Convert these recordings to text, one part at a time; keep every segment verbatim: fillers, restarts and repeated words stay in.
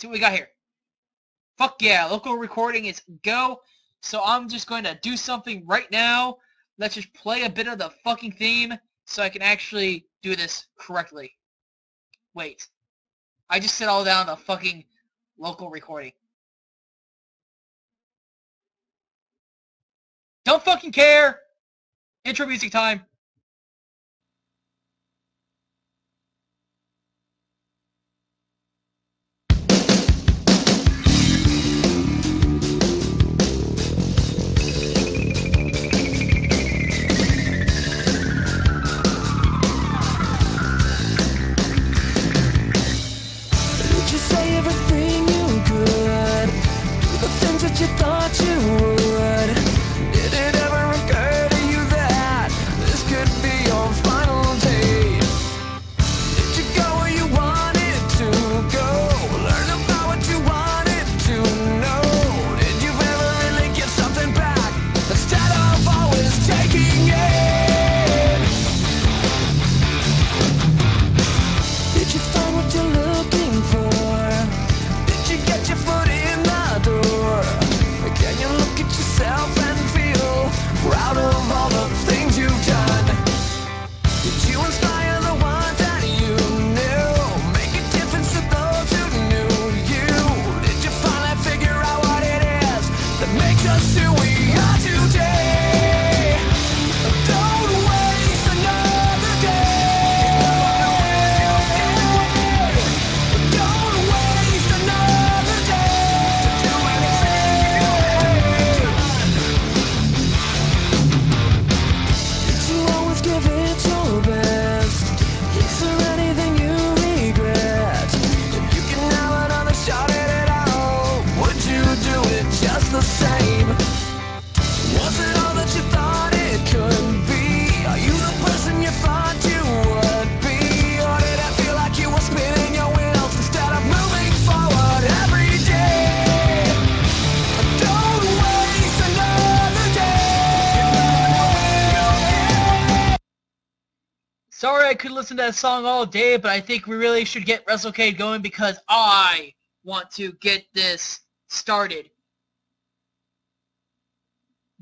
see what we got here. Fuck yeah, local recording is go. So I'm just going to do something right now. Let's just play a bit of the fucking theme so I can actually do this correctly. Wait. I just set all down the fucking local recording. Don't fucking care. Intro music time. You thought you would. Did it ever occur to you that this could be your final day? Did you go where you wanted to go? Learn about what you wanted to know. Did you ever really get something back instead of always taking it? Did you find what you're looking for? Did you get your foot in the door? Can you look at yourself and feel proud of all the things you've done? Did you inspire the ones that you knew? Make a difference to those who knew you? Did you finally figure out what it is that makes us who we are today? Don't waste another day. Don't waste another day to do anything. The same. Was it all that you thought it could be? Are you the person you thought you would be? Or did it feel like you were spinning your wheels instead of moving forward every day? Don't waste another day. Sorry I could listen to that song all day, but I think we really should get WrestleCade going because I want to get this started.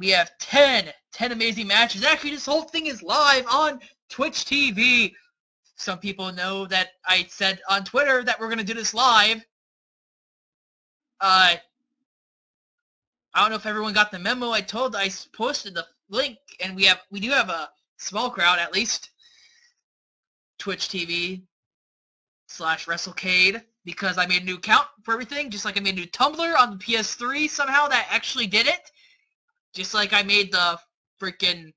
We have ten, ten amazing matches. Actually, this whole thing is live on Twitch T V. Some people know that I said on Twitter that we're going to do this live. Uh, I don't know if everyone got the memo. I told I posted the link, and we have we do have a small crowd, at least. Twitch T V slash WrestleCade, because I made a new account for everything, just like I made a new Tumblr on the P S three somehow. That actually did it. Just like I made the freaking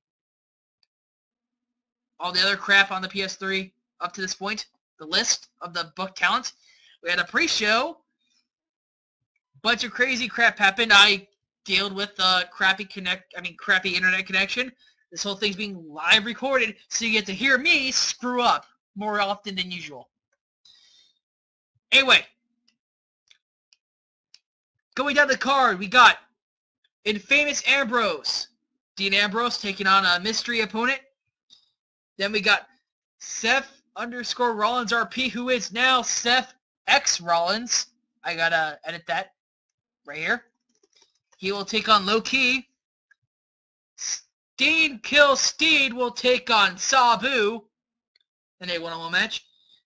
all the other crap on the P S three up to this point, the list of the book talent. We had a pre-show. Bunch of crazy crap happened. I dealt with the crappy connect, I mean crappy internet connection. This whole thing's being live recorded, so you get to hear me screw up more often than usual. Anyway, going down the card, we got Infamous Ambrose. Dean Ambrose taking on a mystery opponent. Then we got Seth underscore Rollins R P, who is now Seth X Rollins. I gotta edit that right here. He will take on Low Ki. Steen Kill Steed will take on Sabu in a one-on-one match.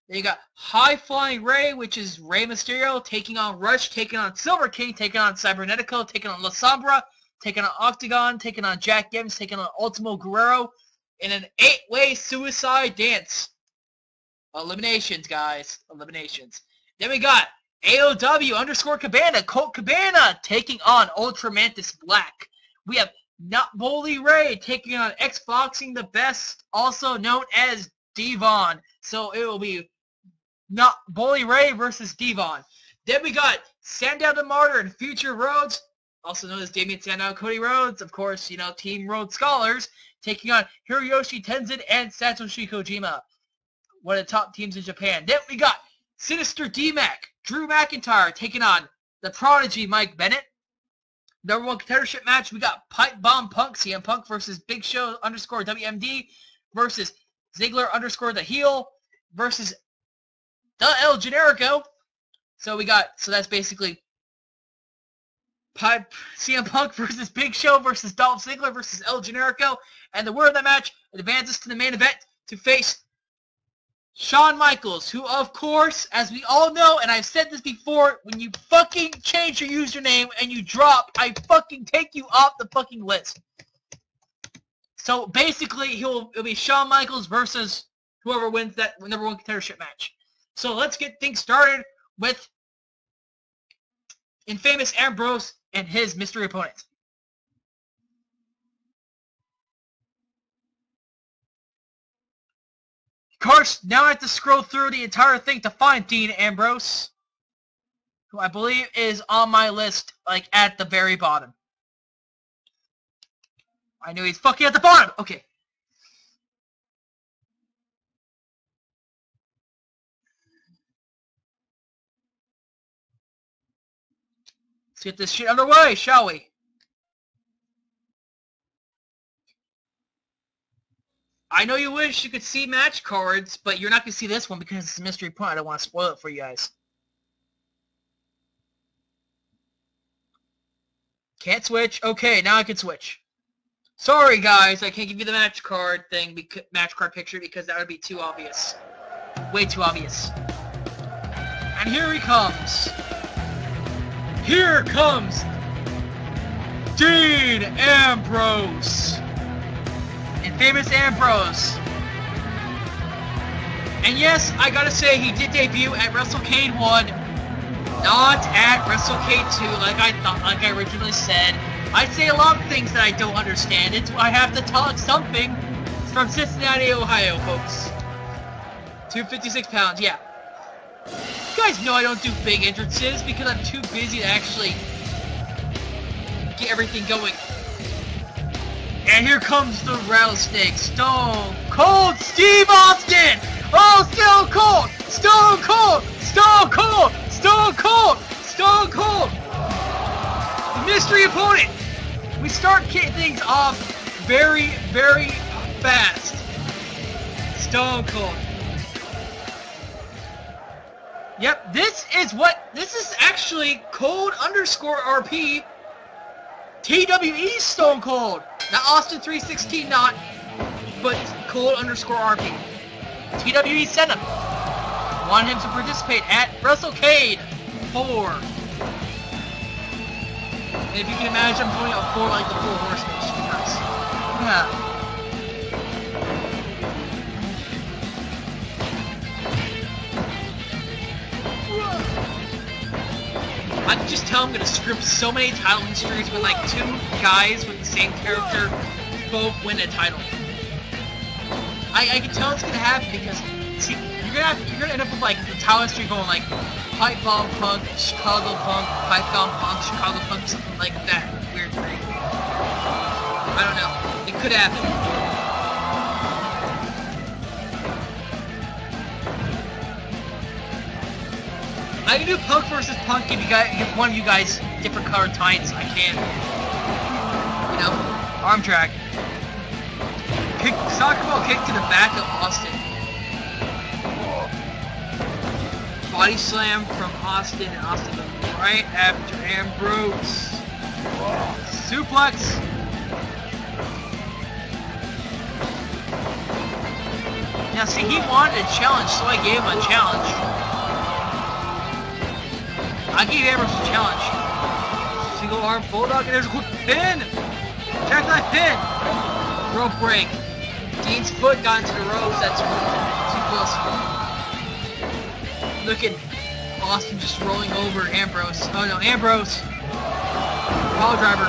Then you got High Flying Rey, which is Rey Mysterio, taking on Rush, taking on Silver King, taking on Cibernético, taking on La Sombra, taking on Octagon, taking on Jack Evans, taking on Ultimo Guerrero, in an eight-way suicide dance. Eliminations, guys. Eliminations. Then we got A O W underscore Cabana, Colt Cabana, taking on Ultramantis Black. We have Not Bully Ray taking on Xboxing the Best, also known as D-Von. So it will be Not Bully Ray versus D-Von. Then we got Sandow the Martyr and Future Rhodes, also known as Damian Sandow and Cody Rhodes, of course, you know, Team Rhodes Scholars, taking on Hiroyoshi Tenzan and Satoshi Kojima, one of the top teams in Japan. Then we got Sinister D-Mac, Drew McIntyre, taking on the Prodigy Mike Bennett. Number one contendership match, we got Pipe Bomb Punk, C M Punk versus Big Show underscore W M D versus Ziggler underscore the heel versus the El Generico, So we got, so that's basically Pipe, C M Punk versus Big Show versus Dolph Ziggler versus El Generico, and the winner of that match advances to the main event to face Shawn Michaels, who, of course, as we all know, and I've said this before, when you fucking change your username and you drop, I fucking take you off the fucking list. So basically, he'll it'll be Shawn Michaels versus whoever wins that number one contendership match. So let's get things started with Infamous Ambrose and his mystery opponent. Of course, now I have to scroll through the entire thing to find Dean Ambrose, who I believe is on my list, like, at the very bottom. I knew he's fucking at the bottom! Okay. Let's get this shit underway, shall we? I know you wish you could see match cards, but you're not going to see this one because it's a mystery point. I don't want to spoil it for you guys. Can't switch. Okay, now I can switch. Sorry, guys. I can't give you the match card thing, because, match card picture, because that would be too obvious. Way too obvious. And here he comes. Here comes Dean Ambrose. Famous Ambrose. And yes, I gotta say, he did debut at WrestleCade one, not at WrestleCade two, like I thought, like I originally said. I say a lot of things that I don't understand. It's I have to talk something. It's from Cincinnati, Ohio, folks. two hundred fifty-six pounds, yeah. You guys know I don't do big entrances because I'm too busy to actually get everything going. And here comes the rattlesnake, Stone Cold Steve Austin! Oh, Stone Cold! Stone Cold! Stone Cold! Stone Cold! Stone Cold! The mystery opponent! We start kicking things off very, very fast. Stone Cold. Yep, this is what, this is actually Cold underscore R P. T W E Stone Cold, not Austin three sixteen, not, but Cold underscore R P. T W E sent him. Want him to participate at WrestleCade four. And if you can imagine, I'm pulling out four like the full horseman. Nice. Yeah. I can just tell I'm going to script so many title mysteries with like two guys with the same character both win a title. I, I can tell it's going to happen because, see, you're going to have, you're going to end up with like the title mystery going like Pipe Bomb Punk, Chicago Punk, Pipe Bomb Punk, Chicago Punk, something like that. Weird thing. I don't know. It could happen. I can do Punk versus Punk if you guys, if one of you guys different color tights. I can, you know, arm drag, kick, soccer ball kick to the back of Austin, body slam from Austin, and Austin right after Ambrose, suplex. Now see, he wanted a challenge, so I gave him a challenge. I gave Ambrose a challenge. Single arm bulldog, and there's a quick pin! Check that pin! Rope break. Dean's foot got into the ropes, that's too close. Look at Austin just rolling over Ambrose. Oh no, Ambrose! Power driver.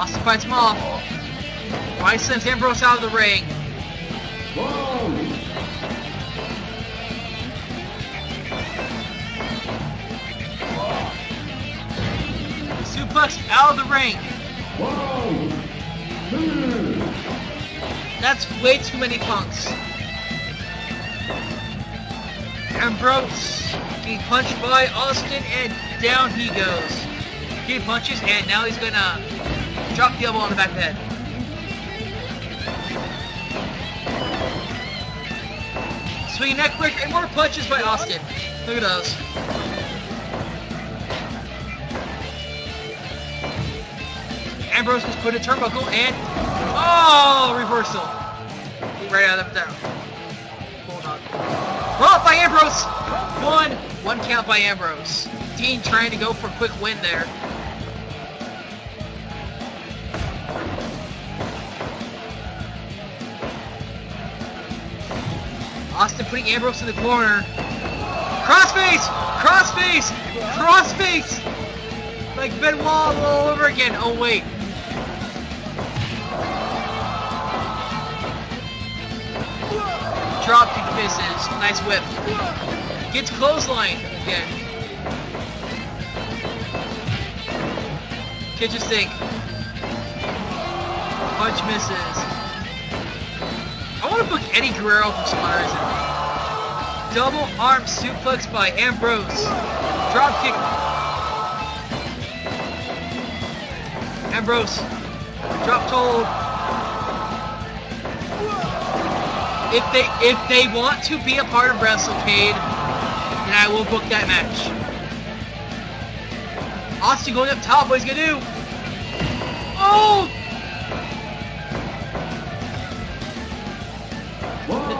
Austin fights him off. Why sends Ambrose out of the ring? Whoa! Suplex out of the ring. Whoa. That's way too many punks. Ambrose being punched by Austin, and down he goes. He punches, and now he's gonna drop the elbow on the back of the head. between neck break and more punches by Austin. Look at those. Ambrose was put in a turnbuckle and... Oh! Reversal. Right out of there. Hold on. Roll up by Ambrose! One. One count by Ambrose. Dean trying to go for a quick win there. Austin putting Ambrose in the corner. Crossface! Crossface! Crossface! Like Benoit all over again. Oh, wait. Drop kick misses. Nice whip. Gets clothesline again. Kitchen sink. Punch misses. I want to book Eddie Guerrero for some reason. Double arm suplex by Ambrose. Drop kick. Ambrose. Drop toe. If they if they want to be a part of WrestleCade, then I will book that match. Austin going up top. What he's gonna do? Oh!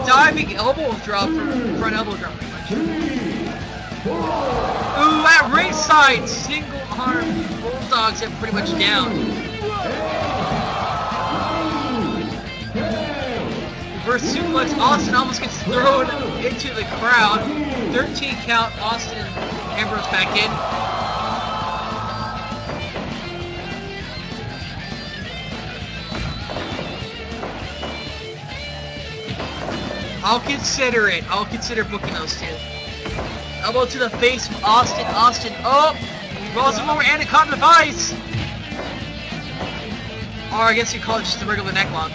Diving elbow drop from front elbow drop. Ooh, at ringside, single arm Bulldogs are pretty much down. Reverse suplex, Austin almost gets thrown into the crowd. thirteen count, Austin and Ambrose back in. I'll consider it. I'll consider booking those two. Elbow to the face from Austin. Austin up. Oh, rolls him over. Anaconda Vice. Or I guess you call it just a regular neck lock.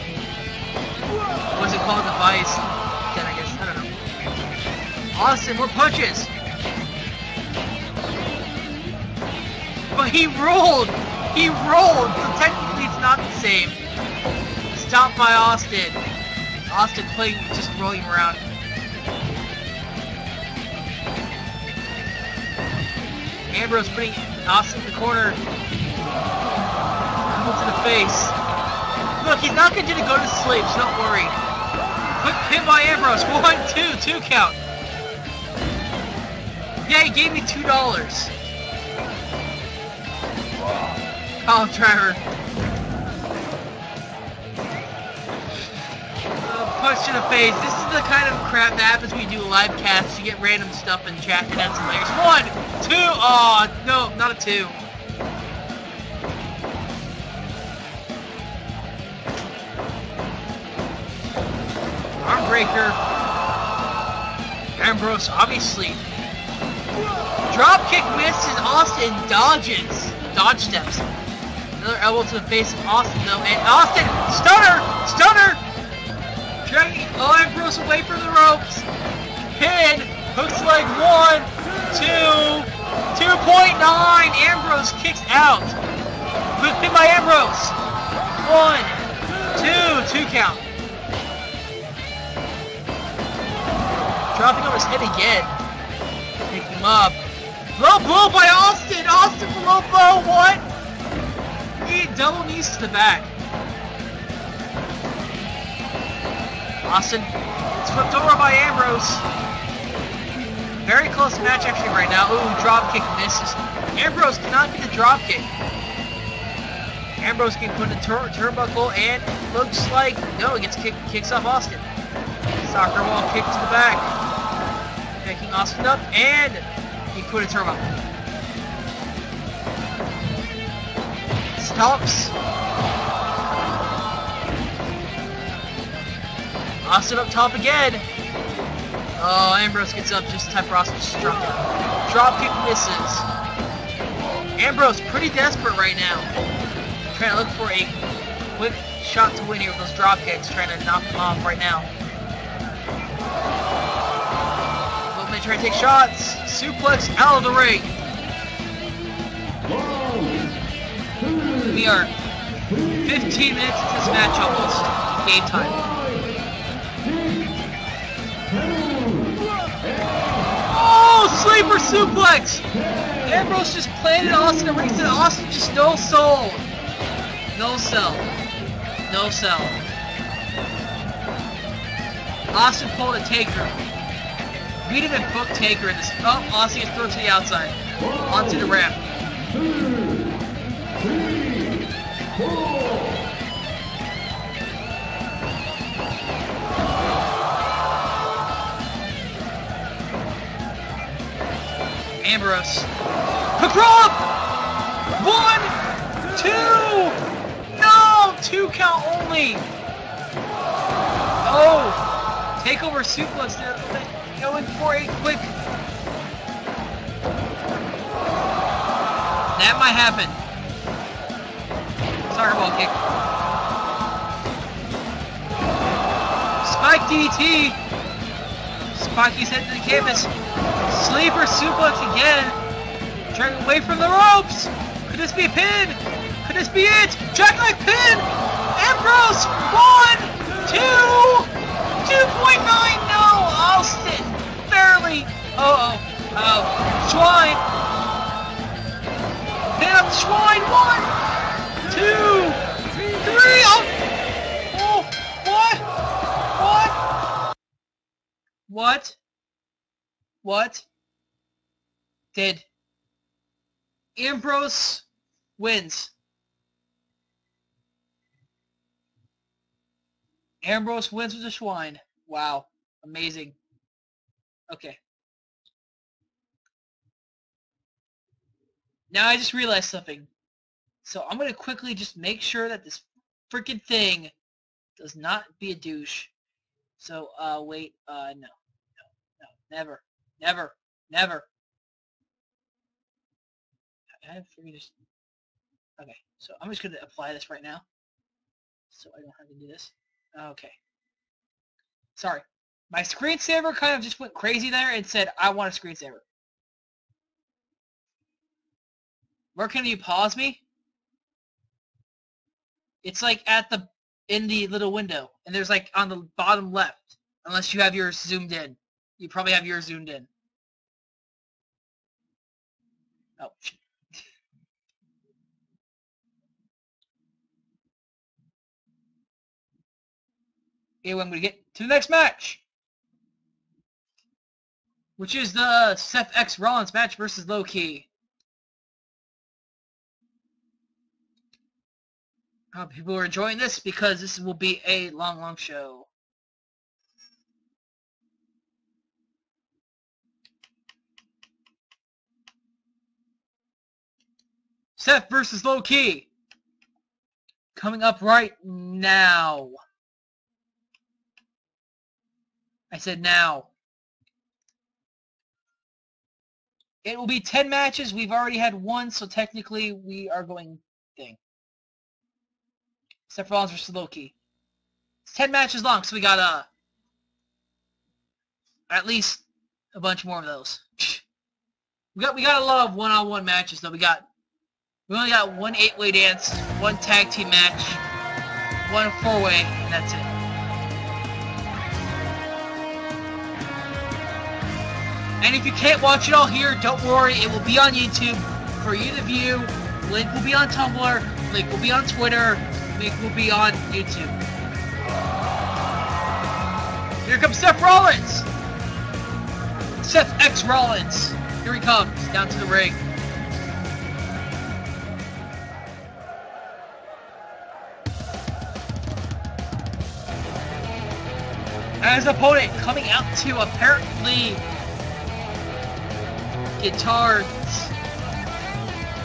Was it called the Vice? Then I guess. I don't know. Austin, more punches. But he rolled. He rolled. So technically it's not the same. Stopped by Austin. Austin playing, just rolling around. Ambrose putting Austin in the corner. Elbow to the face. Look, he's not going to go to sleep, so don't worry. Quick pin by Ambrose. One, two, two count. Yeah, he gave me two dollars. Kyle Driver. Punch to the face. This is the kind of crap that happens when you do live casts. You get random stuff in chat and that's hilarious. One, two, aw, oh, no, not a two. Arm breaker. Ambrose, obviously. Drop kick misses. Austin dodges. Dodge steps. Another elbow to the face of Austin though. And Austin, stunner, stunner. Dragging Ambrose away from the ropes. Pin. Hooks leg one, two, two point nine. Ambrose kicks out. Quick pin by Ambrose. One, two, two count. Dropping on his head again. Pick him up. Low blow by Austin. Austin for low blow. What? He double knees to the back. Austin flipped over by Ambrose. Very close match actually right now. Ooh, drop kick misses. Ambrose cannot get the drop kick. Ambrose can put in a tur turnbuckle and looks like no, it gets kick kicks off Austin. Soccer wall kick to the back, picking Austin up and he put a turnbuckle. Stops. Austin up top again. Oh, Ambrose gets up just type Ross struck him. Drop kick misses. Ambrose pretty desperate right now. Trying to look for a quick shot to win here with those drop kicks. Trying to knock them off right now. Both trying to take shots. Suplex out of the ring. We are fifteen minutes into this match almost. Game time. Two, sleeper suplex! Ambrose just planted Austin and Riggs, and Austin just no soul. No sell. No sell. Austin pulled a taker. We didn't even book taker in this. Oh, Austin gets thrown to the outside. Onto the ramp. Two, three, four. Ambrose. Drop! One, two! No! Two count only! Oh! Takeover suplex there. Going for a quick. That might happen. Soccer ball kick. Spike D T! Spikey's head to the canvas. Sleeper suplex again. Dragging away from the ropes. Could this be a pin? Could this be it? Jackleg pin. Ambrose. One, two, two point nine. No, Austin barely. Uh oh, uh oh. Schwein. Pin up Schwein. One, two, three. Oh, oh, what? What? What? What did Ambrose wins? Ambrose wins with a Schwein. Wow, amazing. Okay. Now I just realized something. So I'm gonna quickly just make sure that this freaking thing does not be a douche. So uh, wait, uh, no, no, no, never. Never, never. I have to just. Okay, so I'm just gonna apply this right now, so I don't have to do this. Okay. Sorry, my screensaver kind of just went crazy there and said, "I want a screensaver." Where can you pause me? It's like at the in the little window, and there's like on the bottom left, unless you have yours zoomed in. You probably have yours zoomed in. Oh, shit. Okay, well, I'm going to get to the next match, which is the Seth X Rollins match versus Low Ki. I hope people are enjoying this because this will be a long, long show. Seth versus Low Ki coming up right now. I said now. It will be ten matches. We've already had one, so technically we are going thing. Seth Rollins versus Low Ki. It's ten matches long, so we got uh at least a bunch more of those. We got we got a lot of one-on-one matches though. We got. We only got one eight-way dance, one tag team match, one four-way, and that's it. And if you can't watch it all here, don't worry. It will be on YouTube for you to view. Link will be on Tumblr. Link will be on Twitter. Link will be on YouTube. Here comes Seth Rollins. Seth X Rollins. Here he comes, down to the ring. As opponent coming out to apparently guitars.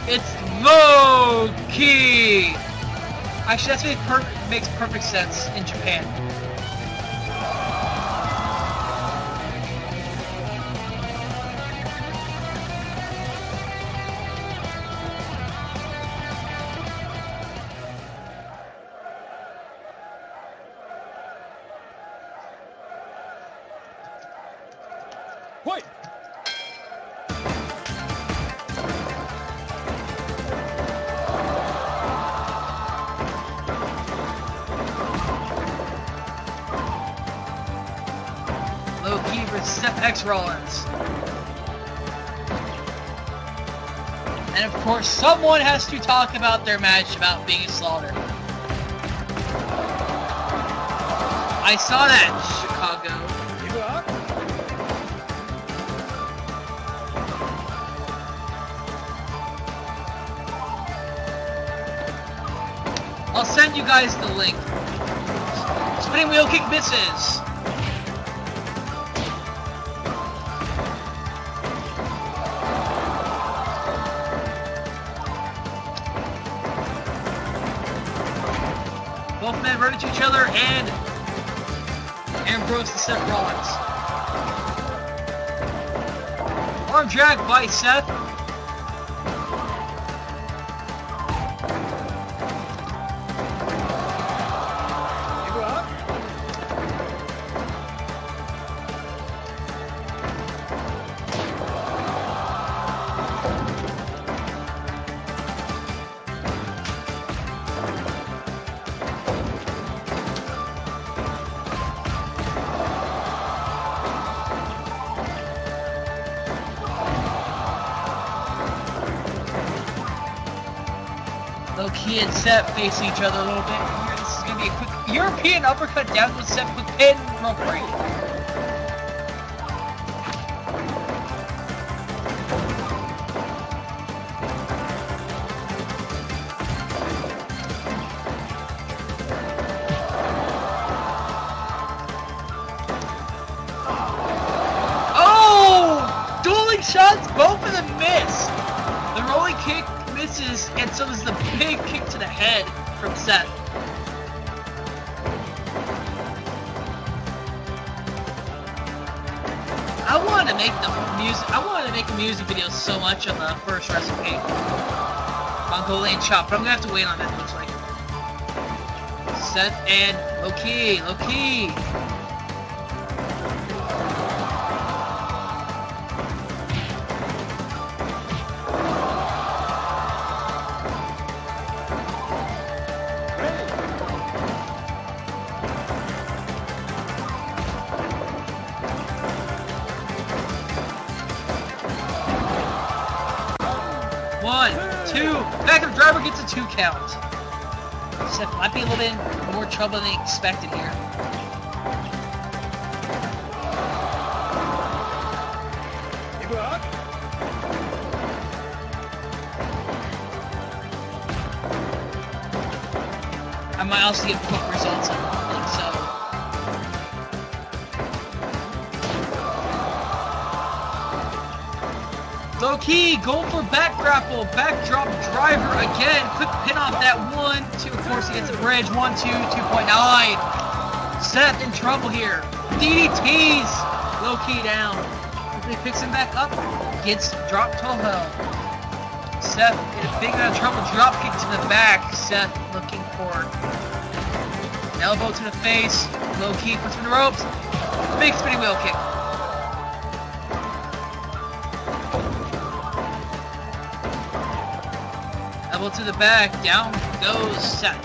It's Low Ki. Actually, that's really per makes perfect sense in Japan. Rollins. And of course, someone has to talk about their match about being slaughtered. I saw that, Chicago. You up? I'll send you guys the link. Spinning wheel kick misses. Both men run into each other and Ambrose and Seth Rollins. Arm drag by Seth. Seth face each other a little bit here. This is going to be a quick European uppercut down with Seth with pin real quick. Oh! Dueling shots, both of them miss. The rolling kick misses, and so does the big kick to the head from Seth. I want to make the music. I want to make a music video so much on the first WrestleCade Mongolian chop, but I'm gonna have to wait on that. It looks like Seth and Low Ki, Low Ki. Two count. Seth might be a little bit more trouble than expected here. You up? I might also get quick results on it, so. Low Ki going for back grapple, backdrop driver again. Quick pin off that one, two. Of course, he gets a bridge. One, two, two point nine. Seth in trouble here. D D T's Low Ki down. He picks him back up. Gets dropped to hell. Seth in a big amount of trouble. Drop kick to the back. Seth looking for an elbow to the face. Low Ki puts him in the ropes. Big spinning wheel kick. To the back, down goes Seth.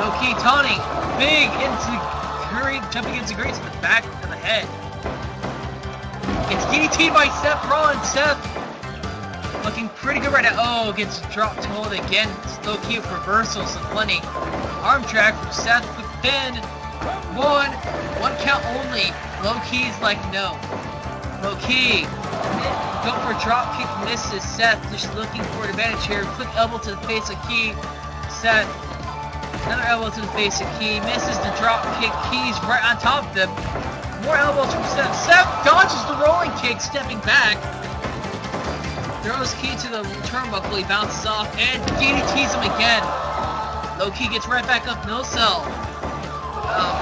Low Ki taunting, big into hurry, jumping into great to the back of the head. Gets D D T'd by Seth Rollins. Seth looking pretty good right now. Oh, gets dropped to hold again. Low Ki with reversals and plenty. Arm drag from Seth with pin. One, one count only. Low Ki's like no. Low Ki. Go for a drop kick, misses. Seth just looking for an advantage here. Quick elbow to the face of Ki. Seth, another elbow to the face of Ki. Misses the drop kick. Ki's right on top of them. More elbows from Seth. Seth dodges the rolling kick, stepping back. Throws Ki to the turnbuckle. He bounces off and D D T's him again. Low Ki gets right back up. No sell. Um,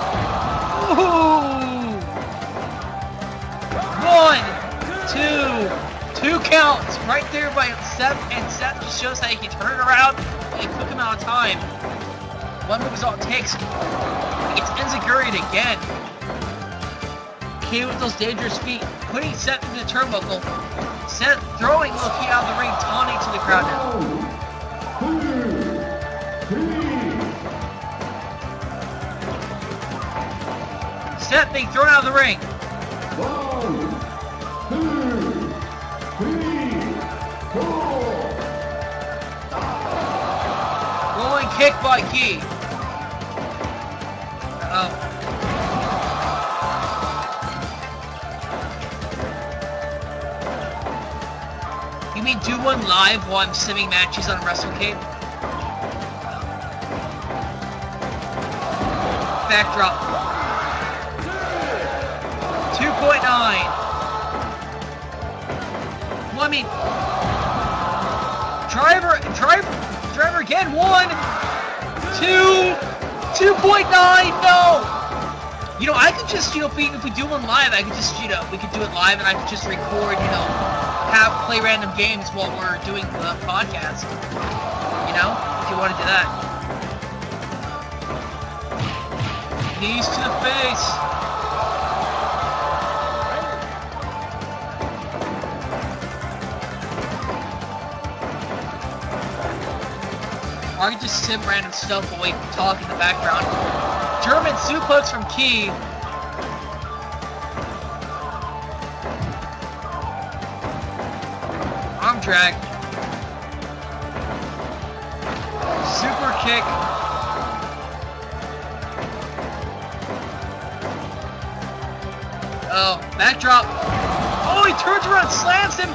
ooh. One, two. Two counts right there by Seth, and Seth just shows how he can turn it around in a quick amount of time. One move is all it takes. It's enziguri again. Ki with those dangerous feet, putting Seth into the turnbuckle. Seth throwing Low Ki out of the ring, taunting to the crowd now. Seth being thrown out of the ring. One, two, three. kick by Ki. Um. You mean do one live while I'm simming matches on WrestleCade? Backdrop. two point nine. Well, I mean, driver, driver, driver again. One, two, two point nine. No. You know, I could just, you know, if we, if we do one live, I could just, you know, we could do it live, and I could just record, you know, have play random games while we're doing the podcast. You know, if you want to do that. Knees to the face. I can just sim random stuff while we talk in the background. German suplex from Ki. Arm drag. Super kick. Oh, backdrop. Oh, he turns around, slams him.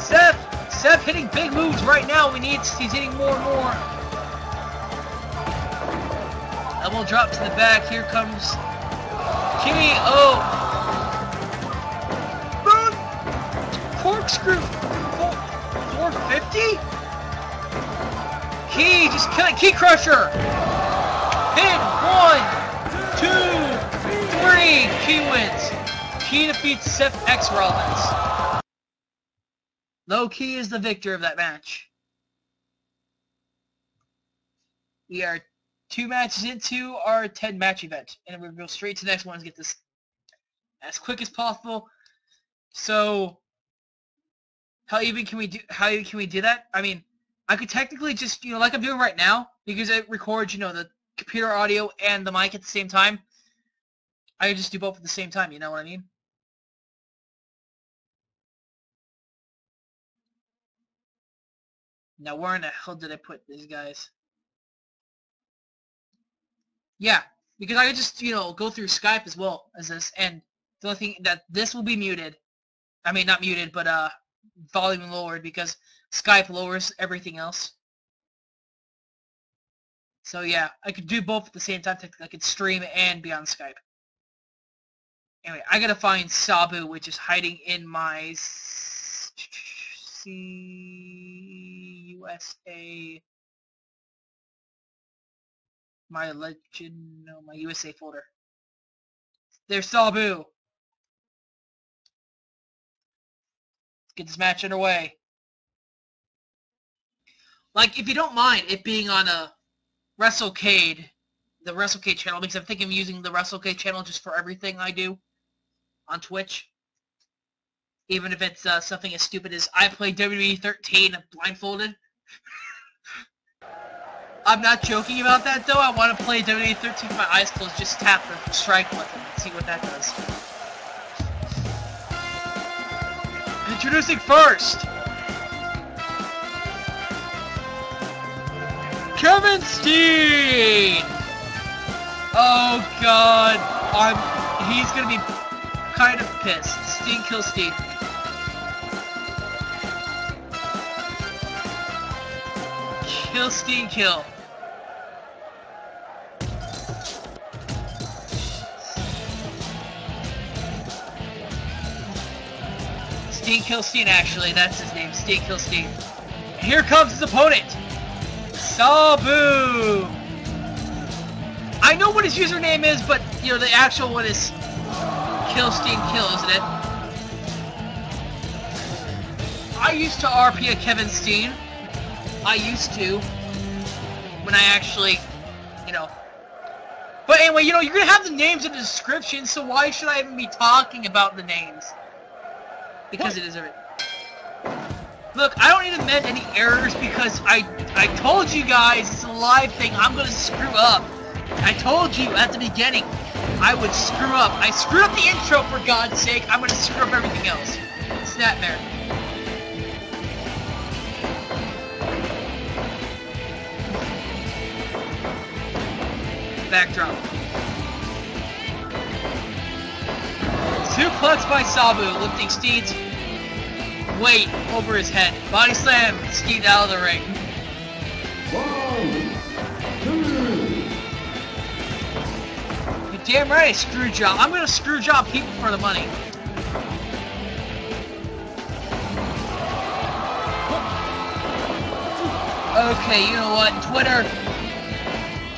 Seth, Seth hitting big moves right now. We need, he's hitting more and more. Elbow drop to the back. Here comes Ki. Oh. Boom. Corkscrew. four fifty? Ki, just kind of Ki crusher. Pin. One, two, three. Ki wins. Ki defeats Seth X Rollins. Low Ki is the victor of that match. We are two matches into our ten match event, and we'll go straight to the next one to get this as quick as possible. So, how even can we do? How even can we do that? I mean, I could technically just, you know, like I'm doing right now, because it records, you know, the computer audio and the mic at the same time. I could just do both at the same time, you know what I mean? Now, where in the hell did I put these guys? Yeah, because I could just, you know, go through Skype as well as this, and the only thing that this will be muted. I mean, not muted, but uh, volume lowered, because Skype lowers everything else. So yeah, I could do both at the same time. I could stream and be on Skype. Anyway, I gotta find Sabu, which is hiding in my C U S A, my legend, no, my U S A folder. There's Sabu. Let's get this match underway. Like, if you don't mind it being on a WrestleCade, the WrestleCade channel, because I'm thinking of using the WrestleCade channel just for everything I do on Twitch, even if it's uh, something as stupid as I play W W E thirteen blindfolded. I'm not joking about that, though. I want to play W W E thirteen with my eyes closed. Just tap the strike button and see what that does. Introducing first, Kevin Steen. Oh God, I'm. He's gonna be kind of pissed. Steen kills Steen. Kill Steen kill. Steen kills Steen. Actually, that's his name. Steen kills Steen. Here comes his opponent, Sabu. I know what his username is, but, you know, the actual one is Kill Steen Kill, isn't it? I used to R P a Kevin Steen. I used to. When I actually, you know. But anyway, you know, you're going to have the names in the description, so why should I even be talking about the names? Because it is a... Look, I don't need to mend any errors, because I, I told you guys, it's a live thing, I'm going to screw up. I told you at the beginning I would screw up. I screwed up the intro, for God's sake. I'm going to screw up everything else. It's that there. backdrop. Suplex by Sabu, lifting Steen's weight over his head. Body slam Steen out of the ring. One, two. You're damn right I screw job. I'm gonna screw job people for the money. Okay, you know what? Twitter,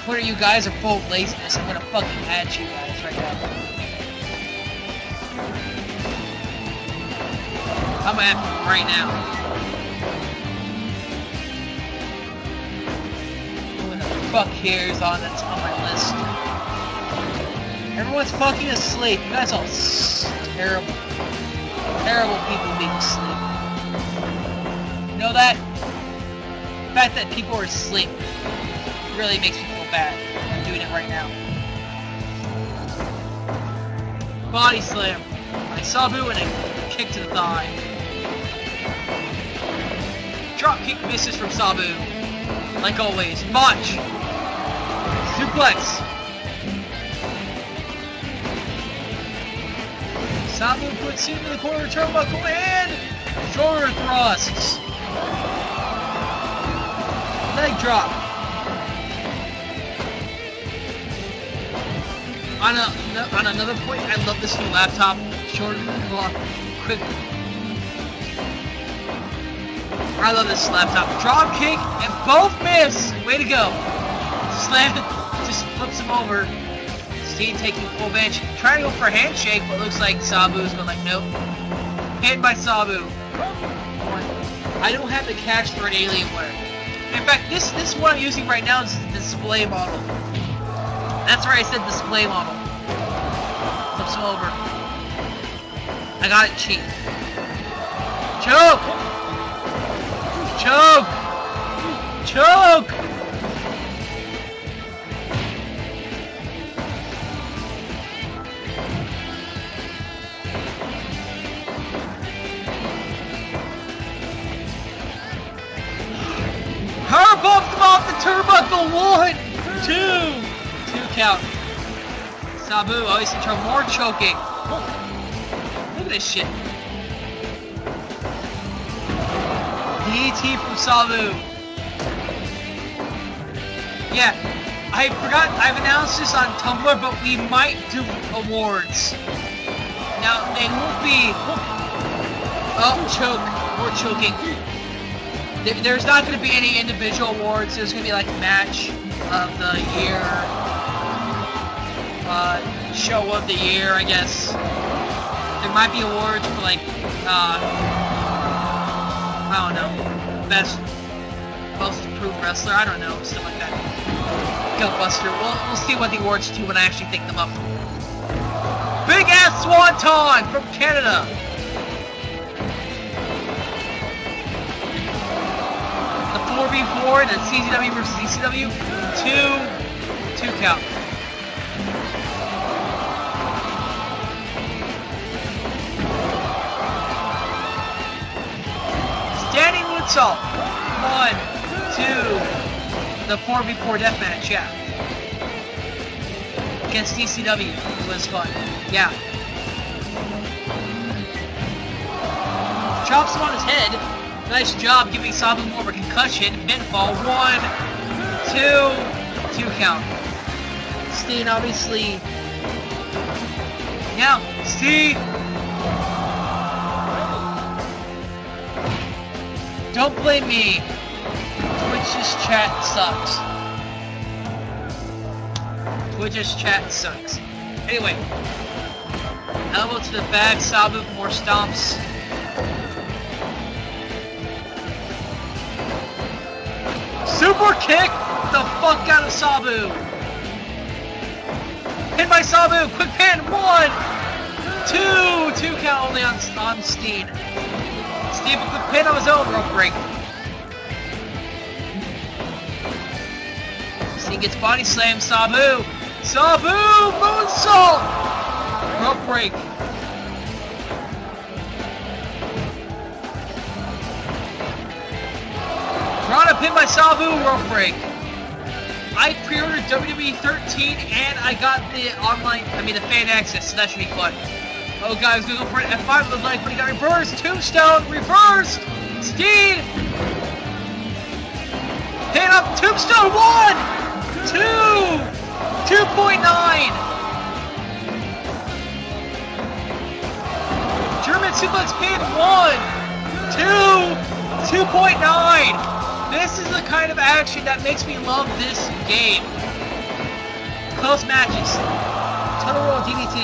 Twitter, you guys are full of laziness. I'm gonna fucking add you guys right now. I'm at them right now. Who the fuck here is on that's on my list? Everyone's fucking asleep. You guys are terrible, terrible people being asleep. You know that? The fact that people are asleep really makes me feel bad. I'm doing it right now. Body slam. I saw Boo and a kick to the thigh. Drop kick misses from Sabu. Like always. Botch. Suplex. Sabu puts him in the corner turnbuckle and shoulder thrusts. Leg drop. On, a, on another point, I love this new laptop. Shorter than the lock. Quick. I love this laptop. Drop kick and both miss. Way to go. Slam just flips him over. Steen taking full bench. Trying to go for a handshake, but looks like Sabu's going like, nope. Hit by Sabu. I don't have the catch for an Alienware. In fact, this this one I'm using right now is the display model. That's right, I said display model. Flips him over. I got it cheap. Choke! Choke! Choke! Her bumped him off the turnbuckle. One, two, two count. Sabu always in trouble. More choking. Look at this shit. D D T from Sabu. Yeah, I forgot. I've announced this on Tumblr, but we might do awards. Now they won't be. Oh, choke. More choking. There's not going to be any individual awards. There's going to be like match of the year, uh, show of the year, I guess. There might be awards for like, uh, I don't know, best, most improved wrestler. I don't know, stuff like that. Gutbuster. We'll we'll see what the awards do when I actually think them up. Big ass Swanton from Canada. four v four, that's C Z W versus E C W, two, two count. Standing moonsault, one, two, the four v four deathmatch, yeah. Against E C W, it was fun, yeah. Chops him on his head. Nice job giving Sabu more of a concussion. Pinfall. One, two, two count. Steen obviously. Now, Steen! Don't blame me. Twitch's chat sucks. Twitch's chat sucks. Anyway. Elbow to the back. Sabu for more stomps. Super kick the fuck out of Sabu. Pin by Sabu. Quick pin. One, two, two count only on, on Steen. Steen with a quick pin on his own rope break. Steen gets body slammed. Sabu. Sabu moonsault. Rope break. Rana pin by Sabu, rope break. I pre-ordered W W E thirteen and I got the online, I mean the fan access, so that should be fun. Oh guys, we go for an F five with like, but he got reversed, tombstone, reversed, Steen! Hit up, tombstone, one! Two! two point nine! German suplex pin, one! Two! two point nine! This is the kind of action that makes me love this game. Close matches. Total roll D D T.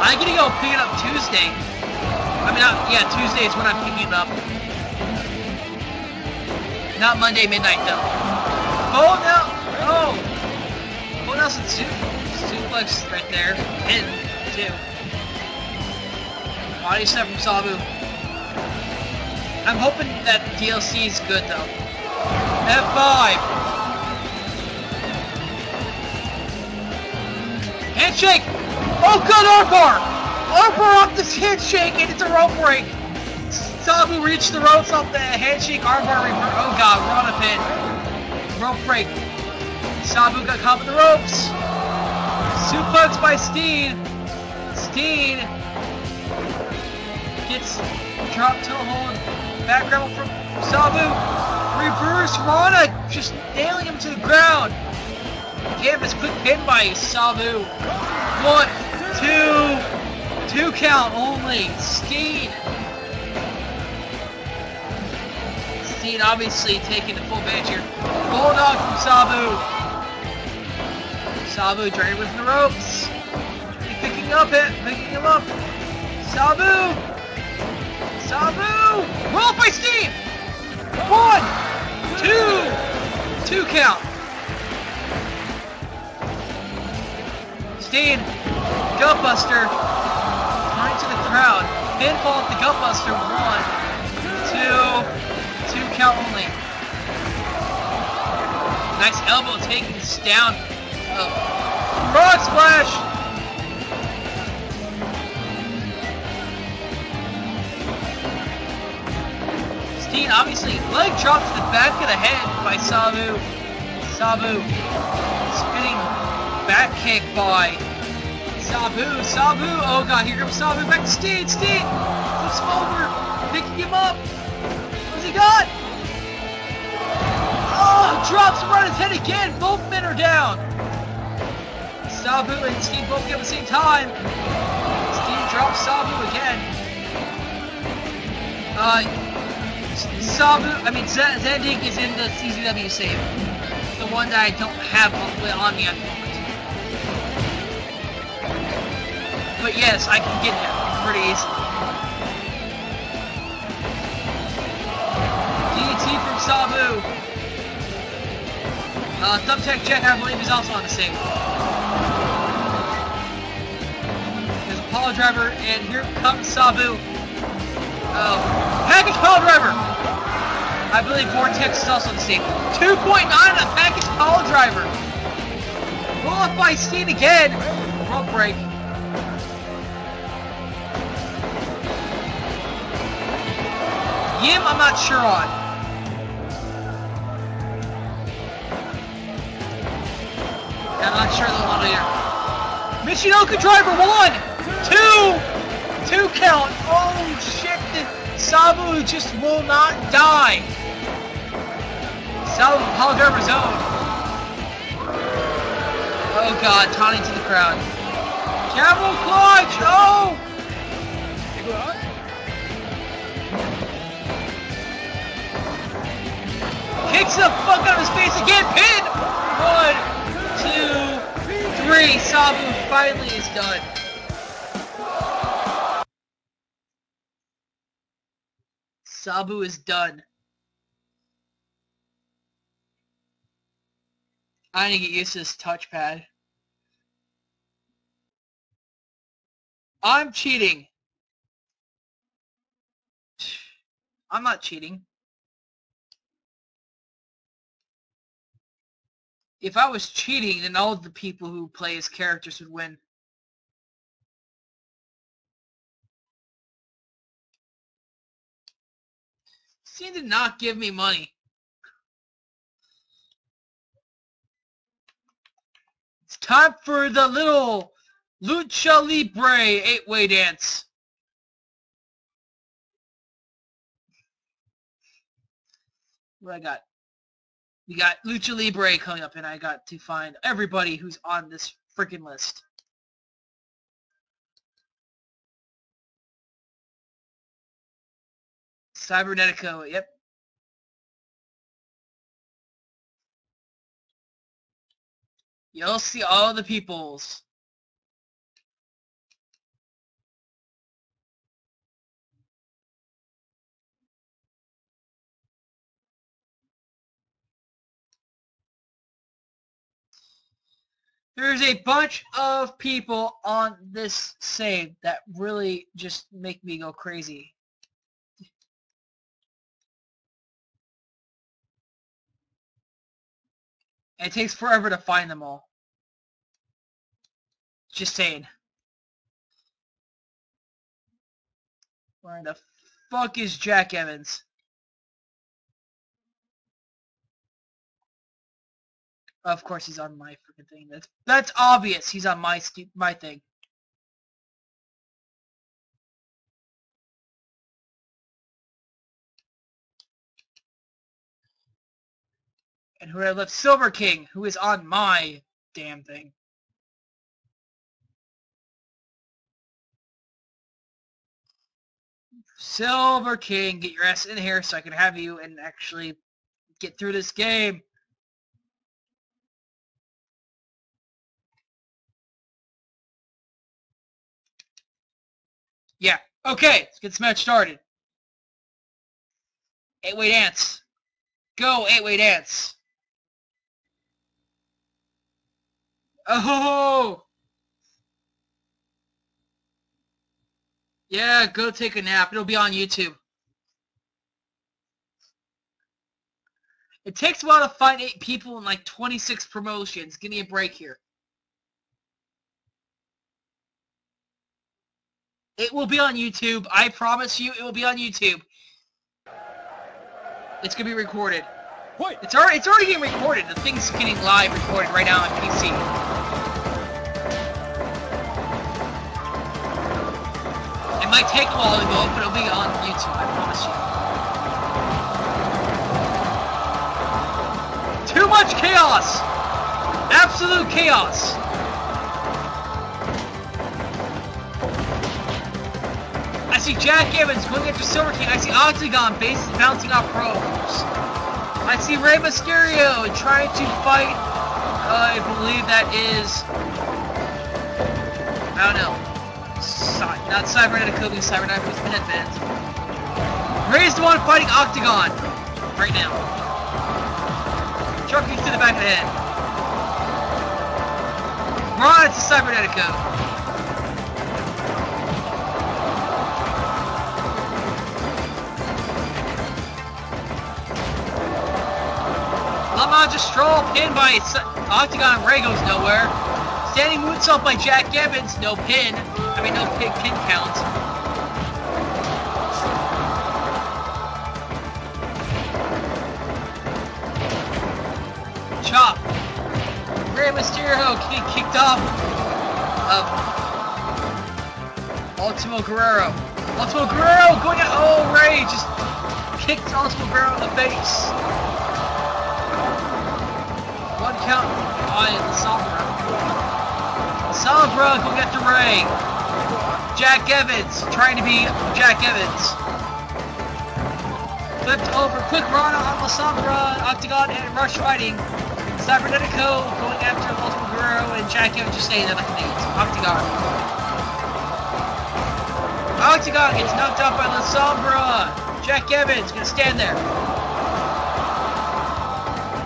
I'm gonna go pick it up Tuesday. I mean, not, yeah, Tuesday is when I'm picking it up. Not Monday midnight though. Oh no! Oh! What else is suplex right there? And two. Body snap from Sabu. I'm hoping that D L C is good though. F five. Handshake! Oh good, armbar! Armbar off this handshake and it's a rope break. Sabu reached the ropes off the handshake, armbar reverse. Oh god, we're on a pin. Rope break. Sabu got caught in the ropes. Suplex by Steen. Steen. Gets dropped to a hold. Back grapple from Sabu. Reverse Rana, just nailing him to the ground. Canvas quick pin by Sabu. One, two, two count only. Steen. Steen obviously taking the full advantage here. Bulldog from Sabu. Sabu draining with the ropes. Picking up it, picking him up. Sabu. Sabu! Roll by Steen! One! Two! Two count! Steen, Gutbuster, running to the crowd. Pinfall at the Gutbuster. One, two, two count only. Nice elbow taking this down. Oh. Frog splash! Steen obviously leg drop to the back of the head by Sabu. Sabu spinning back kick by Sabu. Sabu. Oh god, here comes Sabu. Back to Steen. Steen flips him over, picking him up. What's he got? Oh, drops him right on his head again. Both men are down. Sabu and Steen both get at the same time. Steen drops Sabu again. Uh. Sabu, I mean, Zandig is in the C C W save. The one that I don't have on me at the moment. But yes, I can get him pretty easily. D D T from Sabu. Uh, Thumbtack Jack, I believe, is also on the save. There's a Apollo Driver, and here comes Sabu. Oh, package Apollo Driver! I believe Vortex is also on the scene. two point nine on a package Apollo Driver! Roll up by Steen again! Roll break. Yim, I'm not sure on. I'm not sure the one either. Michinoku Driver, one! Two! Two count. Oh shit! Sabu just will not die. Sabu Paul Derber's own. Oh god, taunting to the crowd. Camel clutch. Oh. Kicks the fuck out of his face again. Pin. One, two, three. Sabu finally is done. Sabu is done. I need to get used to this touchpad. I'm cheating. I'm not cheating. If I was cheating, then all of the people who play as characters would win. Steen did not give me money. It's time for the little Lucha Libre eight-way dance. What I got? We got Lucha Libre coming up, and I got to find everybody who's on this freaking list. Cibernético, yep. You'll see all the peoples. There's a bunch of people on this save that really just make me go crazy. It takes forever to find them all. Just saying. Where the fuck is Jack Evans? Of course he's on my freaking thing. That's that's obvious. He's on my stu my thing. And who I left? Silver King, who is on my damn thing. Silver King, get your ass in here so I can have you and actually get through this game. Yeah, okay, let's get this match started. Eight-way dance. Go, eight-way dance. Oh! Yeah, go take a nap. It'll be on YouTube. It takes a while to find eight people in like twenty-six promotions. Give me a break here. It will be on YouTube. I promise you it will be on YouTube. It's going to be recorded. What? It's already, it's already getting recorded. The thing's getting live recorded right now on P C. It might take a while to go, but it'll be on YouTube, I promise you. Too much chaos! Absolute chaos! I see Jack Evans going after Silver King. I see Octagon bases bouncing off ropes. I see Rey Mysterio trying to fight, uh, I believe that is... I don't know. Not Cibernético, but Cibernético's Minute Band. Rey's the one fighting Octagon right now. Chucking to the back of the head. Right to Cibernético. La Magistral pinned by Octagon. Rey goes nowhere. Standing moonsault by Jack Evans. No pin. I mean, no pin, pin count. Chop. Rey Mysterio kick, kicked off of Ultimo Guerrero. Ultimo Guerrero going at, oh, Rey just kicked Ultimo Guerrero in the face. One count on La Sombra. La Sombra going after Rey. Jack Evans, trying to be Jack Evans. Flipped over, quick Rana on La Sombra, Octagon, and Rush fighting. Cibernético going after Ultimo Guerrero, and Jack Evans just staying there like an eight. Octagon. Octagon gets knocked out by La Sombra. Jack Evans gonna stand there.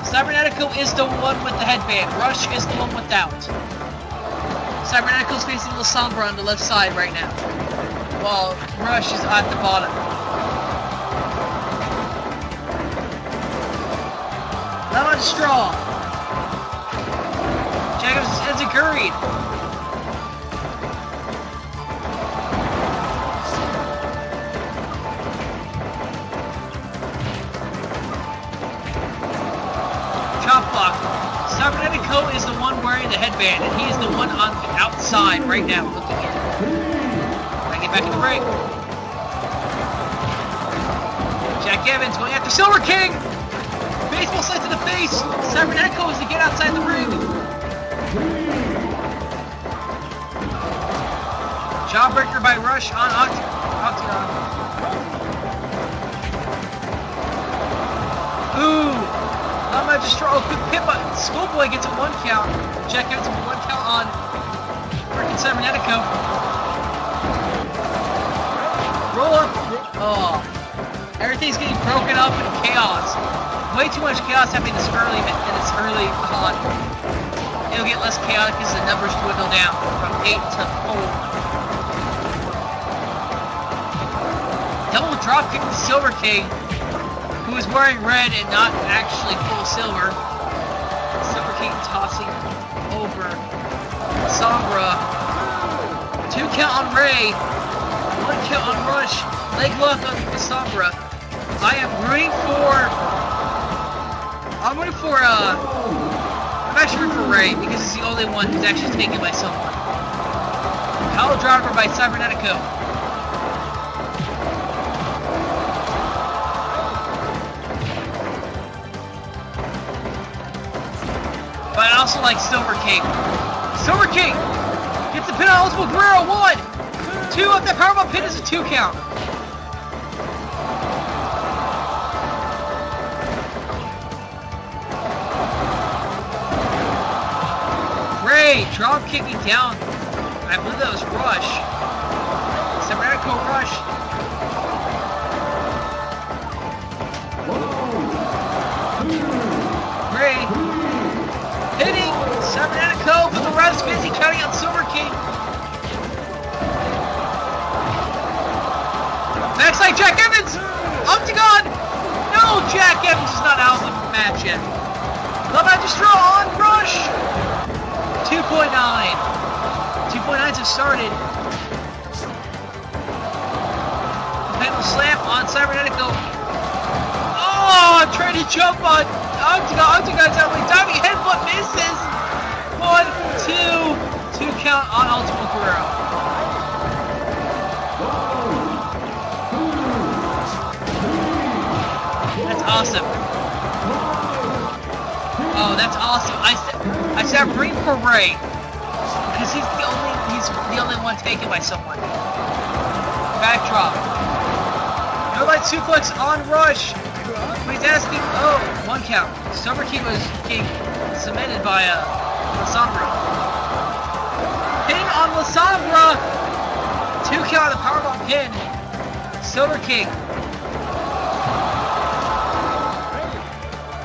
Cibernético is the one with the headband. Rush is the one without. Cibernético's facing La Sombra on the left side right now, while Rush is at the bottom. Not on straw. Jacobs is agreed. the headband, and he's the one on the outside right now. Look at here. I get back in the ring. Jack Evans going after Silver King. Baseball slide to the face. Cibernético is to get outside the ring. Jawbreaker by Rush on Octagon. Ooh. I'm not just trying. Oh, good pip on. Schoolboy gets a one count. Jack Evans with a one count on freaking Cibernético. Roll up. Oh. Everything's getting broken up in chaos. Way too much chaos happening this early in this early on. It'll get less chaotic as the numbers dwindle down from eight to four. Double drop kick to Silver King, who is wearing red and not actually full silver. Silver King tossing over Sombra. Two count on Ray. One count on Rush. Leg lock on Sombra. I am rooting for... I'm rooting for, uh, I'm actually rooting for Ray, because he's the only one who's actually taken by someone. Power driver by Cibernético. But I also like Silver King. Silver King gets the pin on Ultimo Guerrero, one! Two of that powerbomb pin is a two count. Drop kicking down. I believe that was Rush. Cibernético Rush. Ray hitting Cibernético, but the ref's busy counting on Silver King. Backside Jack Evans. Octagon. No, Jack Evans is not out of the match yet. Love Magistro on Rush. two point nine. two point nines have started. The panel slam on Cibernético. Oh, trying to jump on Octagon. Octagon's out of the diving headbutt misses. One, two, two count on Ultimo Guerrero. That's awesome. Oh, that's awesome. I I said I'm rooting for Ray, because he's the only he's the only one taken by someone. Backdrop. No light suplex on Rush. But he's asking. Oh, one count. Silver King was getting cemented by uh, La Sombra. Pin on La Sombra. Two count. The powerbomb pin. Silver King.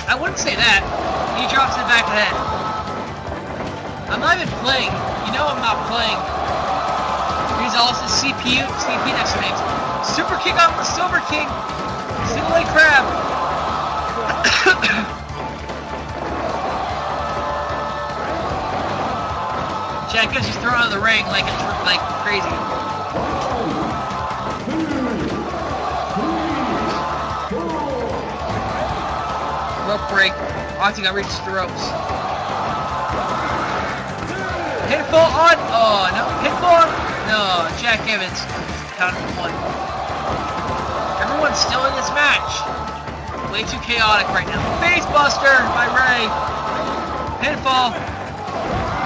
I wouldn't say that. He drops it back to that. I'm not even playing. You know I'm not playing. He's also C P U. C P next to me. Super kick on the Silver King. Single leg crab. Jack is just thrown out of the ring like it's like crazy. Rope break. Octagon reaches the ropes. Pitfall on, oh no, pitfall on, no, Jack Evans counted for one. Everyone's still in this match. Way too chaotic right now. Face buster by Ray. Pitfall.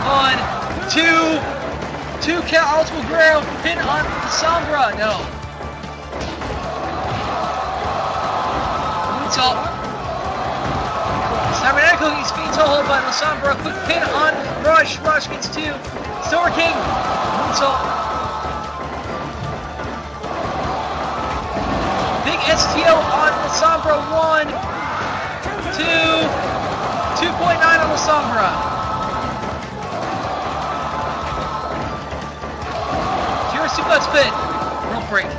One, two, two count, Ultimo Guerrero, pin on Sombra, no. Moonsault. Cibernético gets feet to hold by La Sombra, quick pin on Rush, Rush gets two. Silver King, moonsault. Big S T O on La Sombra, one, two, two point nine on La Sombra. Zero suplex pit, rope break.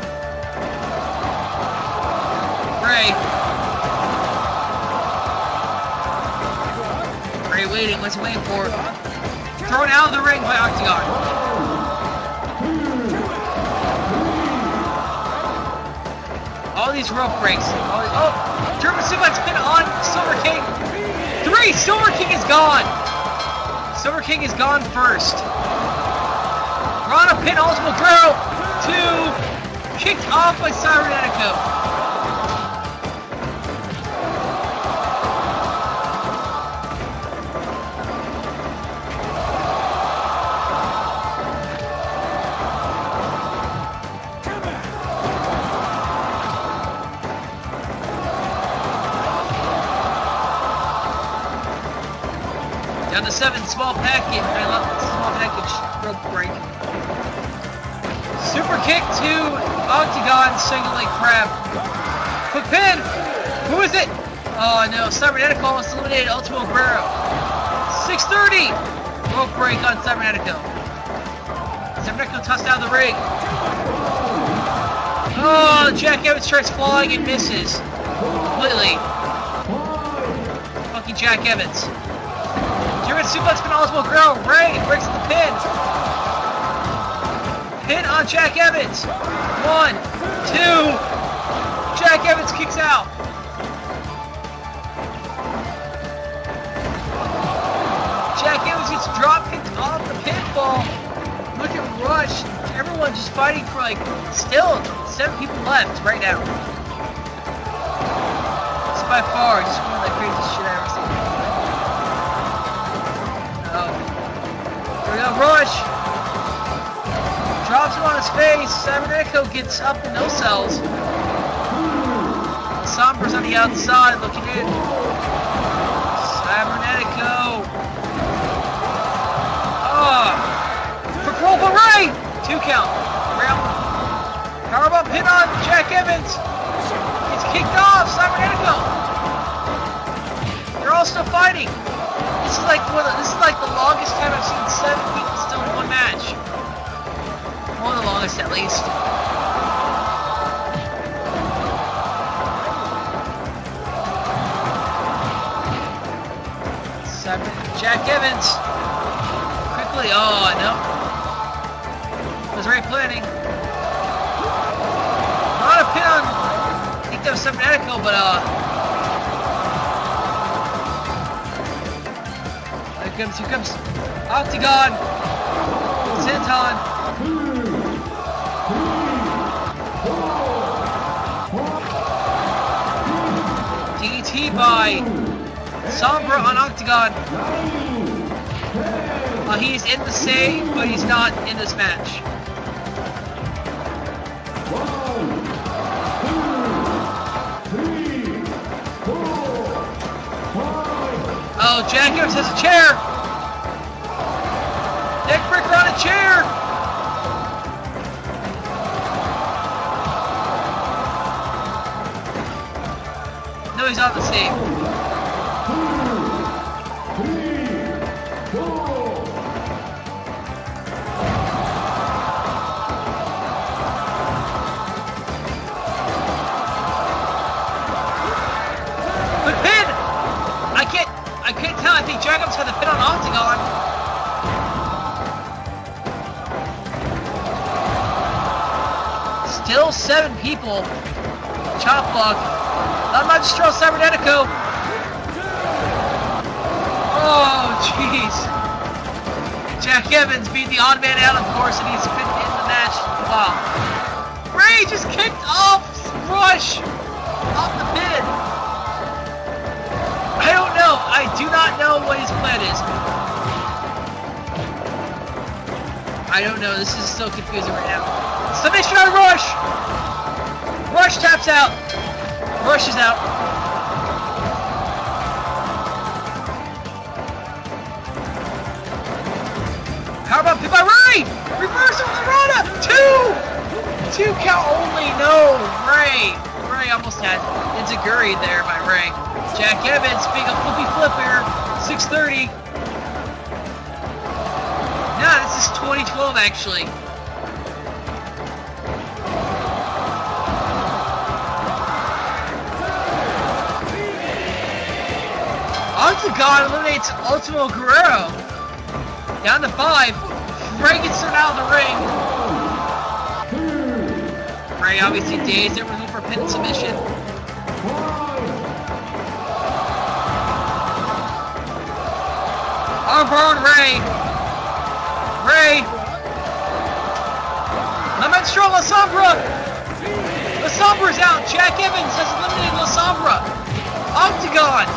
Ray. Ray waiting, what's he waiting for? Thrown out of the ring by Octagon. All these rope breaks. All these, oh, German suplex pin on Silver King. Three, Silver King is gone. Silver King is gone first. Rana pin Ultimo Guerrero two. Kicked off by Cibernético. Down to seven, small package. I love the small package rope break. Super kick to Octagon, single leg crab. Quick pin! Who is it? Oh no, Cibernético almost eliminated Ultimo Guerrero. six thirty! Rope break on Cibernético. Cibernético tossed out of the ring. Oh, Jack Evans starts flying and misses. Completely. Fucking Jack Evans. German suplex pin Ultimo Guerrero. Ray breaks the pin. Pin on Jack Evans. One, two. Jack Evans kicks out. Jack Evans gets drop kicked off the pinfall. Look at Rush. Everyone just fighting for like still seven people left right now. It's by far just one of the craziest shit I've ever seen. Rush drops him on his face. Cibernético gets up in no cells. La Sombra's on the outside looking in. Cibernético. Ah, oh. For Bully Ray. Two count. Round. Powerbomb hit on Jack Evans. Gets kicked off. Cibernético. They're all still fighting. This is like one of the, this is like the longest time I've seen seven people still in one match. One of the longest, at least. Seven. Jack Evans. Quickly. Oh no. Was right planning. Not a pin on. I think that was Cibernético, but uh. Here comes, here comes Octagon, Santon. D D T by Sombra on Octagon. Uh, he's in the save, but he's not in this match. Oh, Jack Evans has a chair. Neckbreaker on a chair. No, he's on the save. Good pin. I can't. I couldn't tell. I think Jack Evans had the pin on Octagon. Still seven people. Chop block. Not much straw Cibernético. Oh, jeez. Jack Evans beat the odd man out, of course, and he's been in the match. Wow. Ray just kicked off Rush off the pin. I don't know. I do not know what his plan is. I don't know. This is so confusing right now. Submission on Rush! Rush taps out. Rush is out. Powerbomb hit by Ray! Reversal to Rana! Two! Two count only, no! Ray! Ray almost had Enziguri there by Ray. Jack Evans being a flippy flipper. six thirty. Nah, this is twenty twelve actually. Octagon eliminates Ultimo Guerrero. Down to five. Ray gets thrown out of the ring. Ray obviously dazed. Everyone's looking for a pin submission. Oh, Don't burn Ray! Ray! La Menstrual La Sombra! La Sombra's out! Jack Evans has eliminated La Sombra! Octagon!